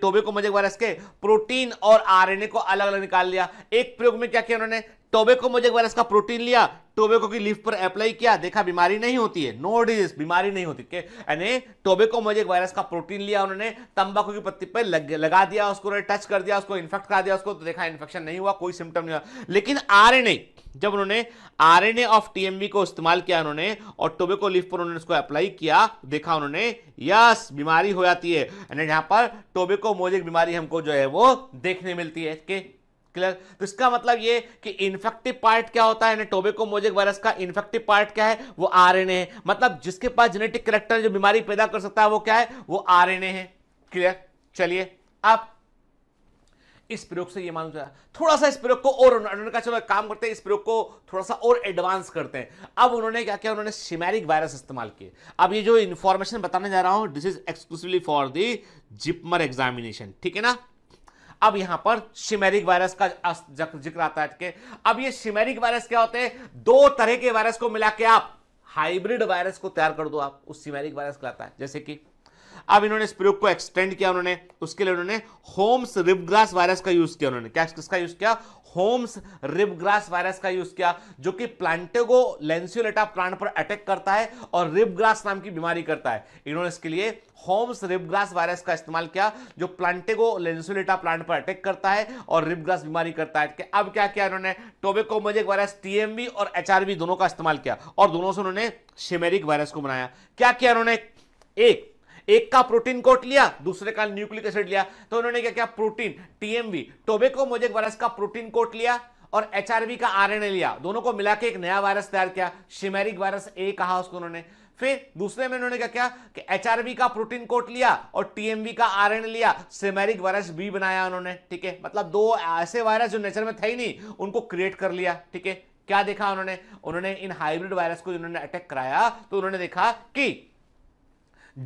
टोबेको मोज़ेक वायरस के प्रोटीन और आरएनए को अलग अलग निकाल लिया। एक प्रयोग में क्या किया उन्होंने, टोबेको मोज़ेक वायरस का प्रोटीन लिया, टोबेको की लीफ पर अप्लाई किया, देखा बीमारी नहीं होती है, नो डिजीज, बीमारी नहीं होती, यानी टोबेको मोज़ेक वायरस का प्रोटीन लिया उन्होंने, तंबाकू की पत्ती पर लगा दिया, उसको टच कर दिया, उसको इन्फेक्ट करा दिया उसको, तो देखा इन्फेक्शन नहीं हुआ, कोई सिम्टम नहीं हुआ। लेकिन आरएनए, जब उन्होंने आरएनए ऑफ टीएमबी को इस्तेमाल किया उन्होंने और टोबेको लीफ पर उन्होंने उसको अप्लाई किया, देखा उन्होंने यस बीमारी हो जाती है, यानी यहाँ पर टोबेको मोज़ेक बीमारी हमको जो है वो देखने मिलती है, क्लियर। तो इसका मतलब ये कि इन्फेक्टिव पार्ट क्या होता है, यानी टोबेको मोज़ेक वायरस का इन्फेक्टिव पार्ट क्या है, वो आरएनए है, मतलब जिसके पास जेनेटिक करैक्टर जो बीमारी पैदा कर सकता है वो क्या है, वो आरएनए है, क्लियर। चलिए आप इस प्रयोग से ये मालूम चला, थोड़ा सा इस प्रयोग को और उन्होंने कहा चलो काम करते हैं, इस प्रयोग को थोड़ा सा और एडवांस करते हैं। अब उन्होंने क्या किया, उन्होंने शिमेरिक वायरस इस्तेमाल किए। अब ये जो इन्फॉर्मेशन बताने जा रहा हूं, this is exclusively for the JIPMER examination, ठीक है ना। अब यहां पर शिमेरिक वायरस का जिक्र आता है। अब ये शिमेरिक वायरस क्या होते हैं, दो तरह के वायरस को मिला के आप हाइब्रिड वायरस को तैयार कर दो, आप उस शिमेरिक वायरस कहलाता है। जैसे कि अब इन्होंने इस प्रयोग को एक्सटेंड किया, उन्होंने उसके लिए उन्होंने होम्स रिबग्रास वायरस का यूज किया, उन्होंने क्या किसका यूज किया, होम्स रिबग्रास वायरस का यूज किया, जो कि प्लांटेगो लेंसियोलेटा प्लांट पर अटैक करता है और रिबग्रास नाम की बीमारी करता है। इन्होंने इसके लिए होम्स रिबग्रास वायरस का इस्तेमाल किया, जो प्लांटेगो लेंसियोलेटा प्लांट पर अटैक करता है और रिबग्रास बीमारी करता है। अब क्या किया इन्होंने, टोबेको मोज़ेक वायरस टीएमवी और एचआरवी दोनों का इस्तेमाल किया और दोनों से उन्होंने शिमेरिक वायरस को बनाया। क्या किया उन्होंने, एक का प्रोटीन कोट लिया, दूसरे का न्यूक्लिक एसिड लिया। तो उन्होंने क्या किया, protein TMV tobacco mosaic virus का प्रोटीन कोट लिया और एचआरवी का आरएनए लिया, दोनों को मिला के एक नया वायरस तैयार किया, शिमेरिक वायरस ए कहा उसको उन्होंने। फिर दूसरे में उन्होंने क्या किया कि एचआरवी का प्रोटीन कोट लिया और टीएमवी का आरएनए लिया, शिमेरिक वायरस बी बनाया उन्होंने, ठीक है। मतलब दो ऐसे वायरस जो नेचर में थे ही नहीं, उनको क्रिएट कर लिया, ठीक है। क्या देखा उन्होंने, इन हाइब्रिड वायरस को उन्होंने अटैक कराया तो उन्होंने देखा कि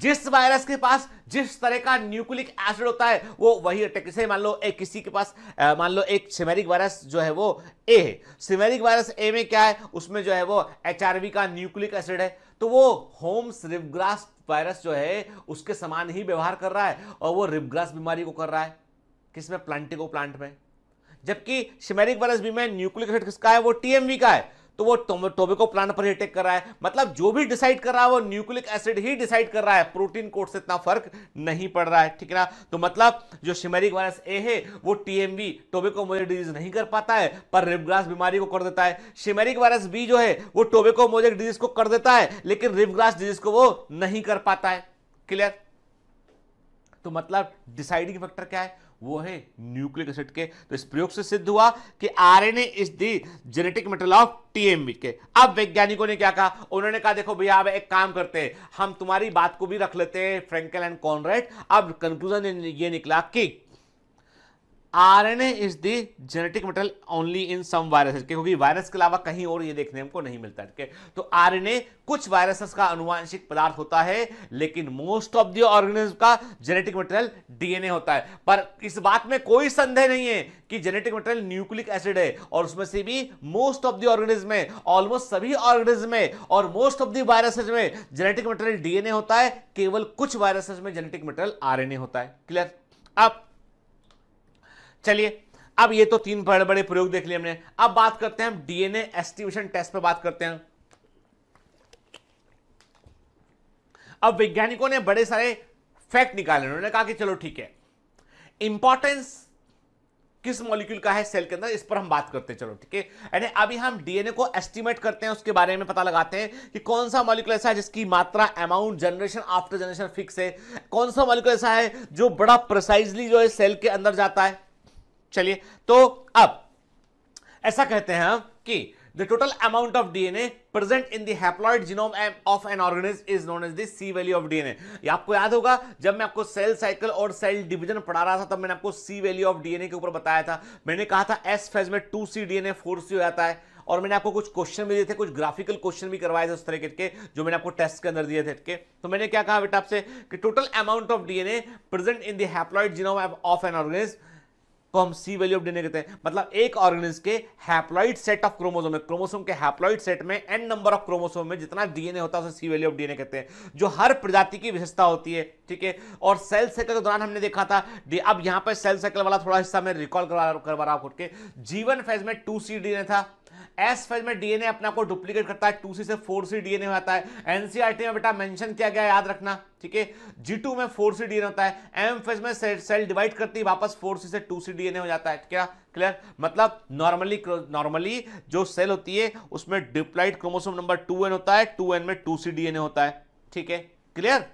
जिस वायरस के पास जिस तरह का न्यूक्लिक एसिड होता है वो वही अटैक, जैसे मान लो एक किसी के पास मान लो एक शिमेरिक वायरस जो है वो ए है, शिमेरिक वायरस ए में क्या है, उसमें जो है वो एचआरवी का न्यूक्लिक एसिड है, तो वो होम्स रिबग्रास वायरस जो है उसके समान ही व्यवहार कर रहा है और वो रिबग्रास बीमारी को कर रहा है, किसमें, प्लांटेगो प्लांट में। जबकि शिमेरिक वायरस बी में न्यूक्लिक एसिड किसका है, वो टीएमवी का है, तो वो टोबेको प्लांट पर अटैक कर रहा है। मतलब जो भी डिसाइड कर रहा है वो न्यूक्लिक एसिड ही डिसाइड कर रहा है, प्रोटीन कोड से इतना फर्क नहीं पड़ रहा है, ठीक है ना। तो मतलब जो शिमेरिक वायरस ए है वो टीएमवी टोबेको मोज़ेक डिजीज नहीं कर पाता है पर रिबग्रास बीमारी को कर देता है, शिमेरिक वायरस बी जो है वो टोबेको मोज़ेक डिजीज को कर देता है लेकिन रिबग्रास डिजीज को वो नहीं कर पाता है, क्लियर। तो मतलब डिसाइडिंग फैक्टर क्या है, वो है न्यूक्लिक एसिड के। तो इस प्रयोग से सिद्ध हुआ कि आरएनए is the genetic material of TMV के। अब वैज्ञानिकों ने क्या कहा, उन्होंने कहा देखो भैया अब एक काम करते हैं, हम तुम्हारी बात को भी रख लेते हैं फ्रैंकल एंड कॉनराड। अब कंक्लूजन ये निकला कि आरएनए is the genetic material only in some viruses, क्योंकि वायरस के अलावा कहीं और ये देखने हमको नहीं मिलता है। तो आरएनए कुछ वायरसेस का अनुवांशिक पदार्थ होता है लेकिन मोस्ट ऑफ द ऑर्गेनिज्म का जेनेटिक मटेरियल डीएनए होता है। पर इस बात में कोई संदेह नहीं है कि जेनेटिक मटेरियल न्यूक्लिक एसिड है और उसमें से भी मोस्ट ऑफ द ऑर्गेनिज्म में, ऑलमोस्ट सभी ऑर्गेनिज्म में और मोस्ट ऑफ द वायरसेस में जेनेटिक मटेरियल डीएनए होता है, केवल कुछ वायरसेस में जेनेटिक मटेरियल आरएनए होता है, क्लियर। अब चलिए अब ये तो तीन बड़े बड़े प्रयोग देख लिए हमने। अब बात करते हैं हम डीएनए एस्टिवेशन टेस्ट पे बात करते हैं। अब वैज्ञानिकों ने बड़े सारे फैक्ट निकाले, उन्होंने कहा कि चलो ठीक है इंपॉर्टेंस किस मॉलिक्यूल का है सेल के अंदर, इस पर हम बात करते हैं, चलो ठीक है। यानी अभी हम डीएनए को एस्टिमेट करते हैं, उसके बारे में पता लगाते हैं कि कौन सा मॉलिक्यूल ऐसा है जिसकी मात्रा amount generation after generation fix है, कौन सा मॉलिक्यूल ऐसा है जो बड़ा प्रिसाइजली जो है सेल के अंदर जाता है। चलिए तो अब ऐसा कहते हैं हम कि The total amount of DNA present in the haploid genome of an organism is known as the C value of DNA. ये आपको याद होगा जब मैं आपको सेल साइकिल और सेल डिवीजन पढ़ा रहा था तब मैंने आपको C value of DNA के ऊपर बताया था. मैंने कहा था S phase में 2C DNA 4C हो जाता है और मैंने आपको कुछ क्वेश्चन भी दिए थे, कुछ ग्राफिकल क्वेश्चन भी करवाए थे उस तरह के जो मैंने आपको टेस्ट के अंदर दिए थे. तो मैंने क्या कहा बेटा आपसे कि total amount of डीएनए present in the haploid genome of an organism को हम सी वैल्यू ऑफ डीएनए कहते हैं. मतलब एक ऑर्गेनिज्म के हैप्लॉइड सेट ऑफ क्रोमोसोम में, क्रोमोसोम के हैप्लॉइड सेट में एन नंबर ऑफ क्रोमोसोम में जितना डीएनए होता है उसे सी वैल्यू ऑफ डीएनए कहते हैं, जो हर प्रजाति की विशेषता होती है. ठीक है. और सेल साइकिल के दौरान हमने देखा था, अब यहां पर सेल साइकिल वाला थोड़ा हिस्सा मैं रिकॉल करवा रहा हूं खुद के. जीवन फेज में 2C डीएनए था, एस फेज में डीएनए अपने आप को डुप्लीकेट करता है, 2C से 4C डीएनए हो जाता है. एनसीईआरटी में बेटा मेंशन किया गया, याद रखना. ठीक है. G2 में 4C डीएनए होता है. एम फेज में सेल डिवाइड करती है, वापस 4C से 2C डीएनए हो जाता है. क्या क्लियर? मतलब नॉर्मली जो सेल होती है उसमें डिप्लॉइड क्रोमोसोम नंबर 2N होता है, 2N में 2C डीएनए होता है. ठीक है, क्लियर?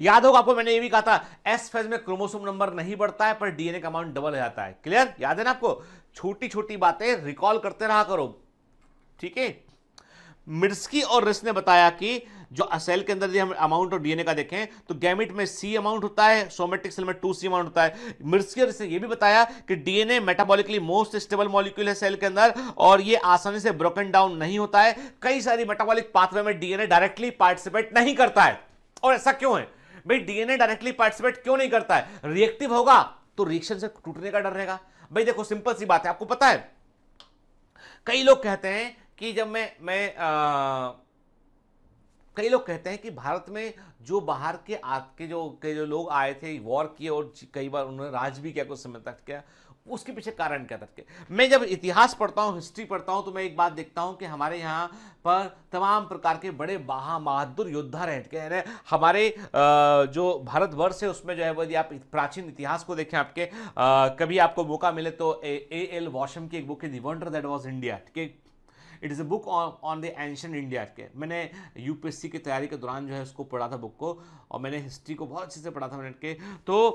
याद होगा आपको मैंने ये भी कहा था एस फेज में क्रोमोसोम नंबर नहीं बढ़ता है पर डीएनए का अमाउंट डबल हो जाता है. क्लियर? याद है ना आपको? छोटी छोटी बातें रिकॉल करते रहा करो. ठीक है. मिर्स्की और रिस ने बताया कि जो सेल के अंदर हम अमाउंट और डीएनए का देखें तो गैमिट में C अमाउंट होता है, सोमेटिक सेल में 2C अमाउंट होता है. मिर्स्की और रिस ने यह भी बताया कि डीएनए metabolically most stable molecule है सेल के अंदर और ये आसानी से ब्रोकन डाउन नहीं होता है. कई सारी मेटाबॉलिक पाथवे में डीएनए डायरेक्टली पार्टिसिपेट नहीं करता है. और ऐसा क्यों है भाई? डीएनए डायरेक्टली पार्टिसिपेट क्यों नहीं करता है? रिएक्टिव होगा तो रिएक्शन से टूटने का डर रहेगा. भाई देखो सिंपल सी बात है, आपको पता है कई लोग कहते हैं कि जब कई लोग कहते हैं कि भारत में जो बाहर के जो लोग आए थे, वॉर किए और कई बार उन्होंने राज भी किया कुछ समय तक, क्या उसके पीछे कारण क्या था? मैं जब इतिहास पढ़ता हूँ, हिस्ट्री पढ़ता हूँ, तो मैं एक बात देखता हूँ कि हमारे यहाँ पर तमाम प्रकार के बड़े बहादुर योद्धा रहे. हमारे जो भारतवर्ष है उसमें जो है यदि आप प्राचीन इतिहास को देखें, आपके कभी आपको मौका मिले तो A.L. वॉशम की एक बुक है the wonder that was India. ठीक है. It is a book on the ancient India. के मैंने यूपीएससी की तैयारी के दौरान जो है उसको पढ़ा था बुक को, और मैंने हिस्ट्री को बहुत अच्छे से पढ़ा था मैंने के. तो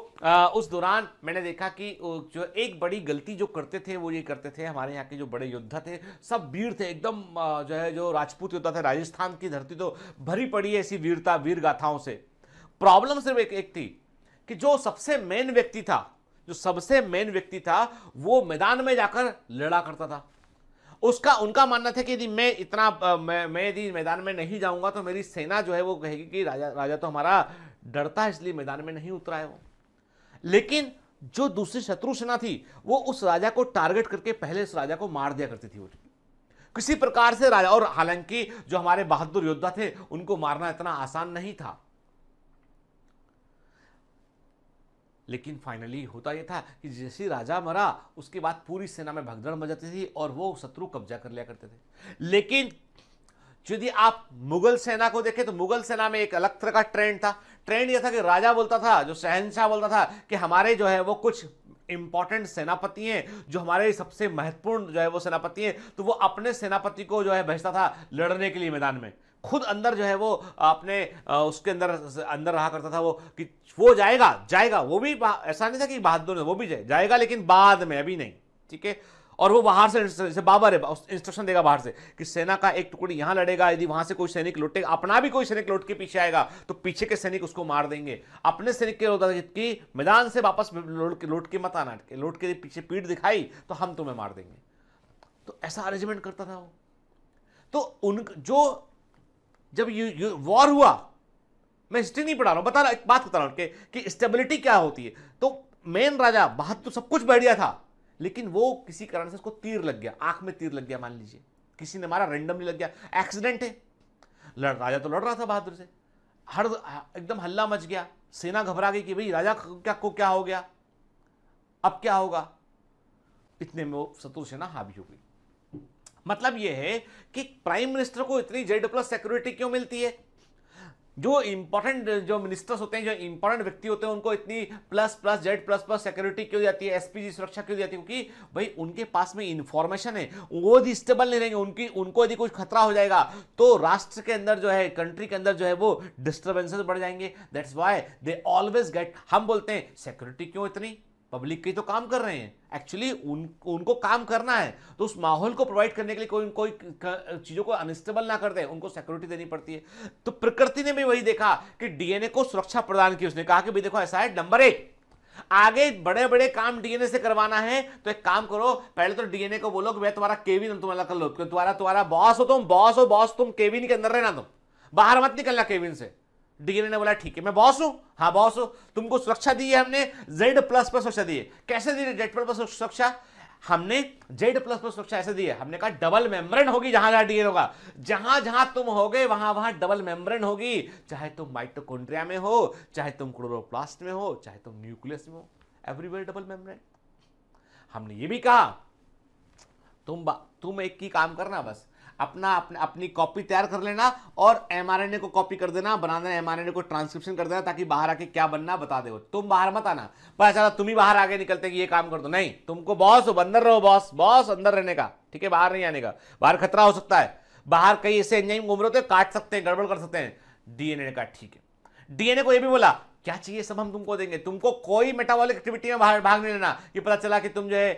उस दौरान मैंने देखा कि जो एक बड़ी गलती जो करते थे वो ये करते थे, हमारे यहाँ के जो बड़े योद्धा थे सब वीर थे एकदम, जो है जो राजपूत योद्धा थे, राजस्थान की धरती तो भरी पड़ी है ऐसी वीरता वीर गाथाओं से. प्रॉब्लम सिर्फ एक थी कि जो सबसे मेन व्यक्ति था वो मैदान में जाकर लड़ा करता था. उनका मानना था कि यदि मैं यदि मैदान में नहीं जाऊंगा तो मेरी सेना जो है वो कहेगी कि राजा तो हमारा डरता है इसलिए मैदान में नहीं उतरा है वो. लेकिन जो दूसरी शत्रु सेना थी वो उस राजा को टारगेट करके पहले उस राजा को मार दिया करती थी वो किसी प्रकार से राजा. और हालांकि जो हमारे बहादुर योद्धा थे उनको मारना इतना आसान नहीं था, लेकिन फाइनली होता यह था कि जैसे राजा मरा उसके बाद पूरी सेना में भगदड़ मच जाती थी और वो शत्रु कब्जा कर लिया करते थे. लेकिन यदि आप मुगल सेना को देखें तो मुगल सेना में एक अलग तरह का ट्रेंड था. ट्रेंड यह था कि राजा बोलता था, जो शहनशाह बोलता था कि हमारे जो है वो कुछ इंपॉर्टेंट सेनापति हैं, जो हमारे सबसे महत्वपूर्ण जो है वो सेनापति हैं, तो वो अपने सेनापति को जो है भेजता था लड़ने के लिए मैदान में. खुद अंदर जो है वो अपने उसके अंदर रहा करता था वो कि वो जाएगा. वो भी ऐसा नहीं था कि बहादुर वो भी जाएगा लेकिन बाद में, अभी नहीं. ठीक है. और वो बाहर से बाबर है, इंस्ट्रक्शन देगा बाहर से कि सेना का एक टुकड़ी यहाँ लड़ेगा, यदि वहां से कोई सैनिक लौटेगा, अपना भी कोई सैनिक लौट के पीछे आएगा तो पीछे के सैनिक उसको मार देंगे. अपने सैनिक के होता था कि मैदान से वापस लौट के मत आना, लौट के पीछे पीठ दिखाई तो हम तुम्हें मार देंगे. तो ऐसा अरेंजमेंट करता था वो. तो जब वॉर हुआ, मैं हिस्ट्री नहीं पढ़ा रहा हूँ, एक बात बता रहा हूँ कि स्टेबिलिटी क्या होती है. तो मेन राजा बहादुर तो सब कुछ बढ़िया था, लेकिन वो किसी कारण से उसको तीर लग गया, आंख में तीर लग गया मान लीजिए, किसी ने मारा, रैंडमली लग गया, एक्सीडेंट है. राजा तो लड़ रहा था बहादुर से, हर एकदम हल्ला मच गया, सेना घबरा गई कि भाई राजा को क्या हो गया, अब क्या होगा. इतने में वो शत्रु सेना हावी हो गई. मतलब यह है कि प्राइम मिनिस्टर को इतनी Z+ सिक्योरिटी क्यों मिलती है? जो इंपॉर्टेंट जो मिनिस्टर्स होते हैं, जो इंपॉर्टेंट व्यक्ति होते हैं, उनको इतनी Z++ सिक्योरिटी क्यों जाती है, SPG सुरक्षा क्यों जाती है? क्योंकि भाई उनके पास में इंफॉर्मेशन है, वो यदि स्टेबल नहीं रहेंगे, उनको यदि कुछ खतरा हो जाएगा तो राष्ट्र के अंदर जो है, कंट्री के अंदर जो है वो डिस्टर्बेंसेज बढ़ जाएंगे. That's why they always get. हम बोलते हैं सिक्योरिटी क्यों इतनी, पब्लिक के तो काम कर रहे हैं, एक्चुअली उनको काम करना है, तो उस माहौल को प्रोवाइड करने के लिए कोई चीज़ों को अनस्टेबल ना कर दे, उनको सिक्योरिटी देनी पड़ती है। तो प्रकृति ने भी वही देखा कि डीएनए को सुरक्षा प्रदान की, उसने कहा कि भाई देखो ऐसा है, नंबर 1 आगे बड़े बड़े काम डीएनए से करवाना है तो एक काम करो, पहले तो डीएनए को बोलो कि मैं तुम्हारा केविन तुम्हारा कर लो, तुम्हारा बॉस हो, तुम बॉस तुम केविन के अंदर रहना, तुम बाहर मत निकलना केविन से। डीएनए ने बोला ठीक है मैं बॉस हूं, हाँ बॉस हूं, तुमको सुरक्षा दी है हमने Z+ पर सुरक्षा दी है। कैसे दी है Z+ पर सुरक्षा? हमने Z+ पर सुरक्षा ऐसे दी है, हमने कहा डबल मेम्ब्रेन होगी, जहां जहां डीएनए होगा, जहां जहां तुम होगे वहां वहां डबल मेम्ब्रेन होगी, चाहे तुम माइटोकॉन्ड्रिया में हो, चाहे तुम क्लोरोप्लास्ट में हो, चाहे तुम न्यूक्लियस में हो, एवरीवेयर डबल मेम्ब्रेन। हमने ये भी कहा तुम एक ही काम करना, बस अपनी कॉपी तैयार कर लेना और mRNA को कॉपी कर देना, बना देना, mRNA को ट्रांसक्रिप्शन कर देना ताकि बाहर आके क्या बनना बता दे, तुम बाहर मत आना। पता चला तुम ही बाहर आगे निकलते कि ये काम कर दो, नहीं, तुमको बॉस हो, अंदर रहो, बॉस अंदर रहने का, ठीक है, बाहर नहीं आने का, बाहर खतरा हो सकता है, बाहर कई ऐसे एंजाइम घूम रहे होते हैं, काट सकते हैं, गड़बड़ कर सकते हैं। डीएनए का ठीक है, डीएनए को यह भी बोला क्या चाहिए सब हम तुमको देंगे, तुमको कोई मेटाबॉलिक एक्टिविटी में बाहर भाग नहीं लेना, ये पता चला कि तुम जो है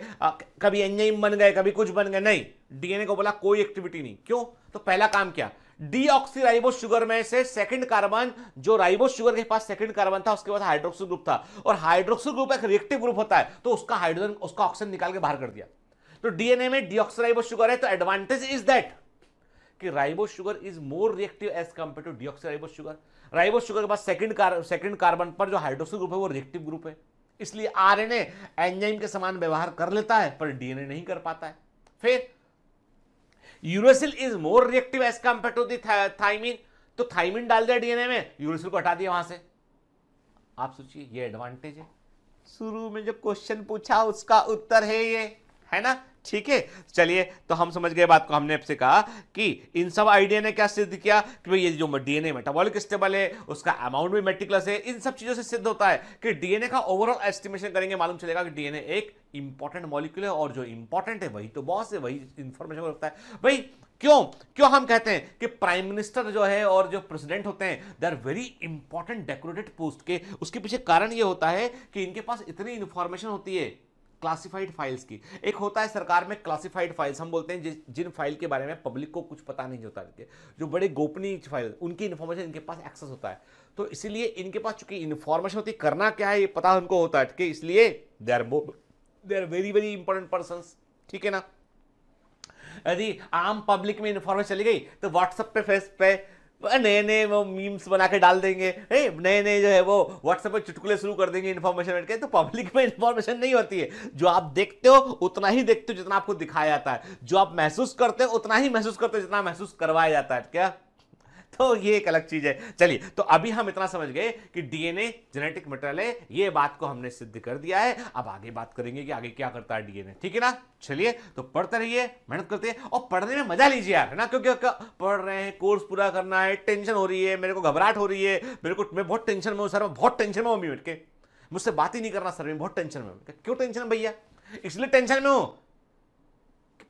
कभी एंजाइम बन गए, कभी कुछ बन गए, नहीं, डीएनए को बोला कोई एक्टिविटी नहीं। क्यों? तो पहला काम क्या, डीऑक्सीराइबोस शुगर में से सेकंड कार्बन, जो राइबोस शुगर के पास सेकंड कार्बन था उसके पास हाइड्रोक्सिल ग्रुप था, और हाइड्रोक्सिल ग्रुप एक रिएक्टिव ग्रुप होता है, तो उसका हाइड्रोजन उसका ऑक्सीजन निकाल के बाहर कर दिया। तो डीएनए में डीऑक्सीराइबोस शुगर है, तो एडवांटेज इज दैट कि ribose sugar is more reactive as compare to डीऑक्सीराइबोस sugar. Ribose sugar के पास सेकंड कार्बन पर जो हाइड्रोक्सिल ग्रुप है वो रिएक्टिव ग्रुप है, इसलिए आरएनए एंजाइम के समान व्यवहार कर लेता है पर डीएनए नहीं कर पाता है। फिर यूरोसिल is more reactive as compare to the थाइमिन, तो थाइमिन डाल दिया डीएनए में, यूरोसिल को हटा दिया वहां से। आप सोचिए ये एडवांटेज है, शुरू में जो क्वेश्चन पूछा उसका उत्तर है ये, है ना, ठीक है। चलिए तो हम समझ गए बात को, हमने आपसे कहा कि इन सब आइडिया ने क्या सिद्ध किया कि भाई ये जो डीएनए मेटाबॉलिक स्टेबल है, उसका अमाउंट भी मेटिकुलस है, इन सब चीज़ों से सिद्ध होता है कि डीएनए का ओवरऑल एस्टिमेशन करेंगे, मालूम चलेगा कि डीएनए एक इंपॉर्टेंट मॉलिक्यूल है, और जो इंपॉर्टेंट है वही तो बॉस है, वही इंफॉर्मेशन को रखता है। भाई क्यों हम कहते हैं कि प्राइम मिनिस्टर जो है और जो प्रेसिडेंट होते हैं they are very important decorated post के, उसके पीछे कारण ये होता है कि इनके पास इतनी इन्फॉर्मेशन होती है क्लासिफाइड फाइल्स की। एक होता है सरकार में क्लासिफाइड फाइल्स, हम बोलते हैं जिन फाइल के बारे में पब्लिक को कुछ पता नहीं होता, जो बड़े गोपनीय फाइल, उनकी इन्फॉर्मेशन इनके पास एक्सेस होता है, तो इसीलिए इनके पास चूंकि इन्फॉर्मेशन होती है, करना क्या है ये पता उनको होता है, कि इसलिए they are very very important persons, ठीक है ना। यदि आम पब्लिक में इन्फॉर्मेशन चली गई तो व्हाट्सएप पे, फेस पे नए वो मीम्स बना के डाल देंगे, नए जो है वो व्हाट्सएप पर चुटकुले शुरू कर देंगे इन्फॉर्मेशन बैठ के, तो पब्लिक में इन्फॉर्मेशन नहीं होती है। जो आप देखते हो उतना ही देखते हो जितना आपको दिखाया जाता है, जो आप महसूस करते हो उतना ही महसूस करते हो जितना महसूस करवाया जाता है, क्या? तो ये एक अलग चीज है। चलिए तो अभी हम इतना समझ गए कि डीएनए जेनेटिक मटेरियल है, ये बात को हमने सिद्ध कर दिया है। अब आगे बात करेंगे कि आगे क्या करता है डीएनए, ठीक है ना। चलिए तो पढ़ते रहिए, मेहनत करते हैं और पढ़ने में मजा लीजिए यार, है ना, क्योंकि पढ़ रहे हैं, कोर्स पूरा करना है, टेंशन हो रही है, मेरे को घबराहट हो रही है, मैं बहुत टेंशन में हूँ सर, मैं बहुत टेंशन में हूँ, मिनट के मुझसे बात ही नहीं करना सर, मैं बहुत टेंशन में हूँ। क्यों टेंशन भैया? इसलिए टेंशन में हूँ,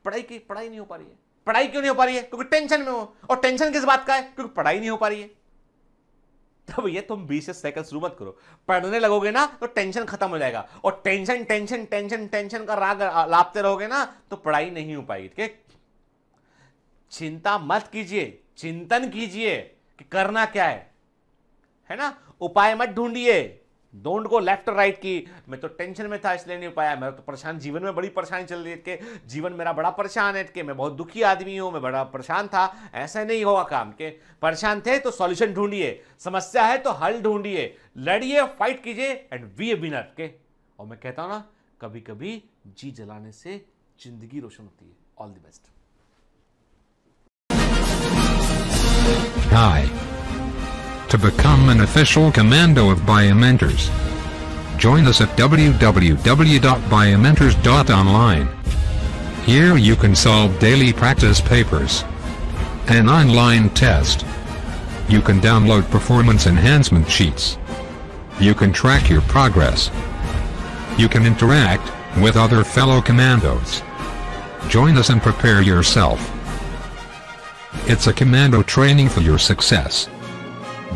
पढ़ाई नहीं हो पा रही है। पढ़ाई क्यों नहीं हो पा रही है? क्योंकि टेंशन में हो। और टेंशन किस बात का है? क्योंकि पढ़ाई नहीं हो पा रही है। तो भैया तुम 20 सेकंड शुरू मत करो, पढ़ने लगोगे ना तो टेंशन खत्म हो जाएगा, और टेंशन टेंशन टेंशन टेंशन का राग लापते रहोगे ना तो पढ़ाई नहीं हो पाएगी, ठीक है। चिंता मत कीजिए, चिंतन कीजिए कि करना क्या है ना। उपाय मत ढूंढिए, डोंट गो लेफ्ट राइट की मैं तो टेंशन में था इसलिए नहीं पाया, मैं तो परेशान, जीवन में बड़ी परेशानी चल रही है, कि जीवन मेरा बड़ा परेशान है, कि मैं बहुत दुखी आदमी हूँ, मैं बड़ा परेशान था, ऐसा नहीं होगा काम के। परेशान थे तो सॉल्यूशन ढूंढिए, समस्या है तो हल ढूंढिए, लड़िए, फाइट कीजिए, एंड बी ए विनर के। और मैं कहता हूँ ना, कभी कभी जी जलाने से जिंदगी रोशन होती है। All the best. Hi. To become an official commando of Biomentors, join us at www.biomentors.online. Here you can solve daily practice papers, an online test. You can download performance enhancement sheets. You can track your progress. You can interact with other fellow commandos. Join us and prepare yourself. It's a commando training for your success.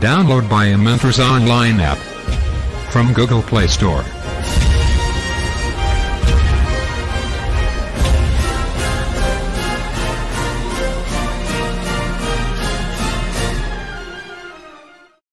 Download Biomentors online app from Google Play Store.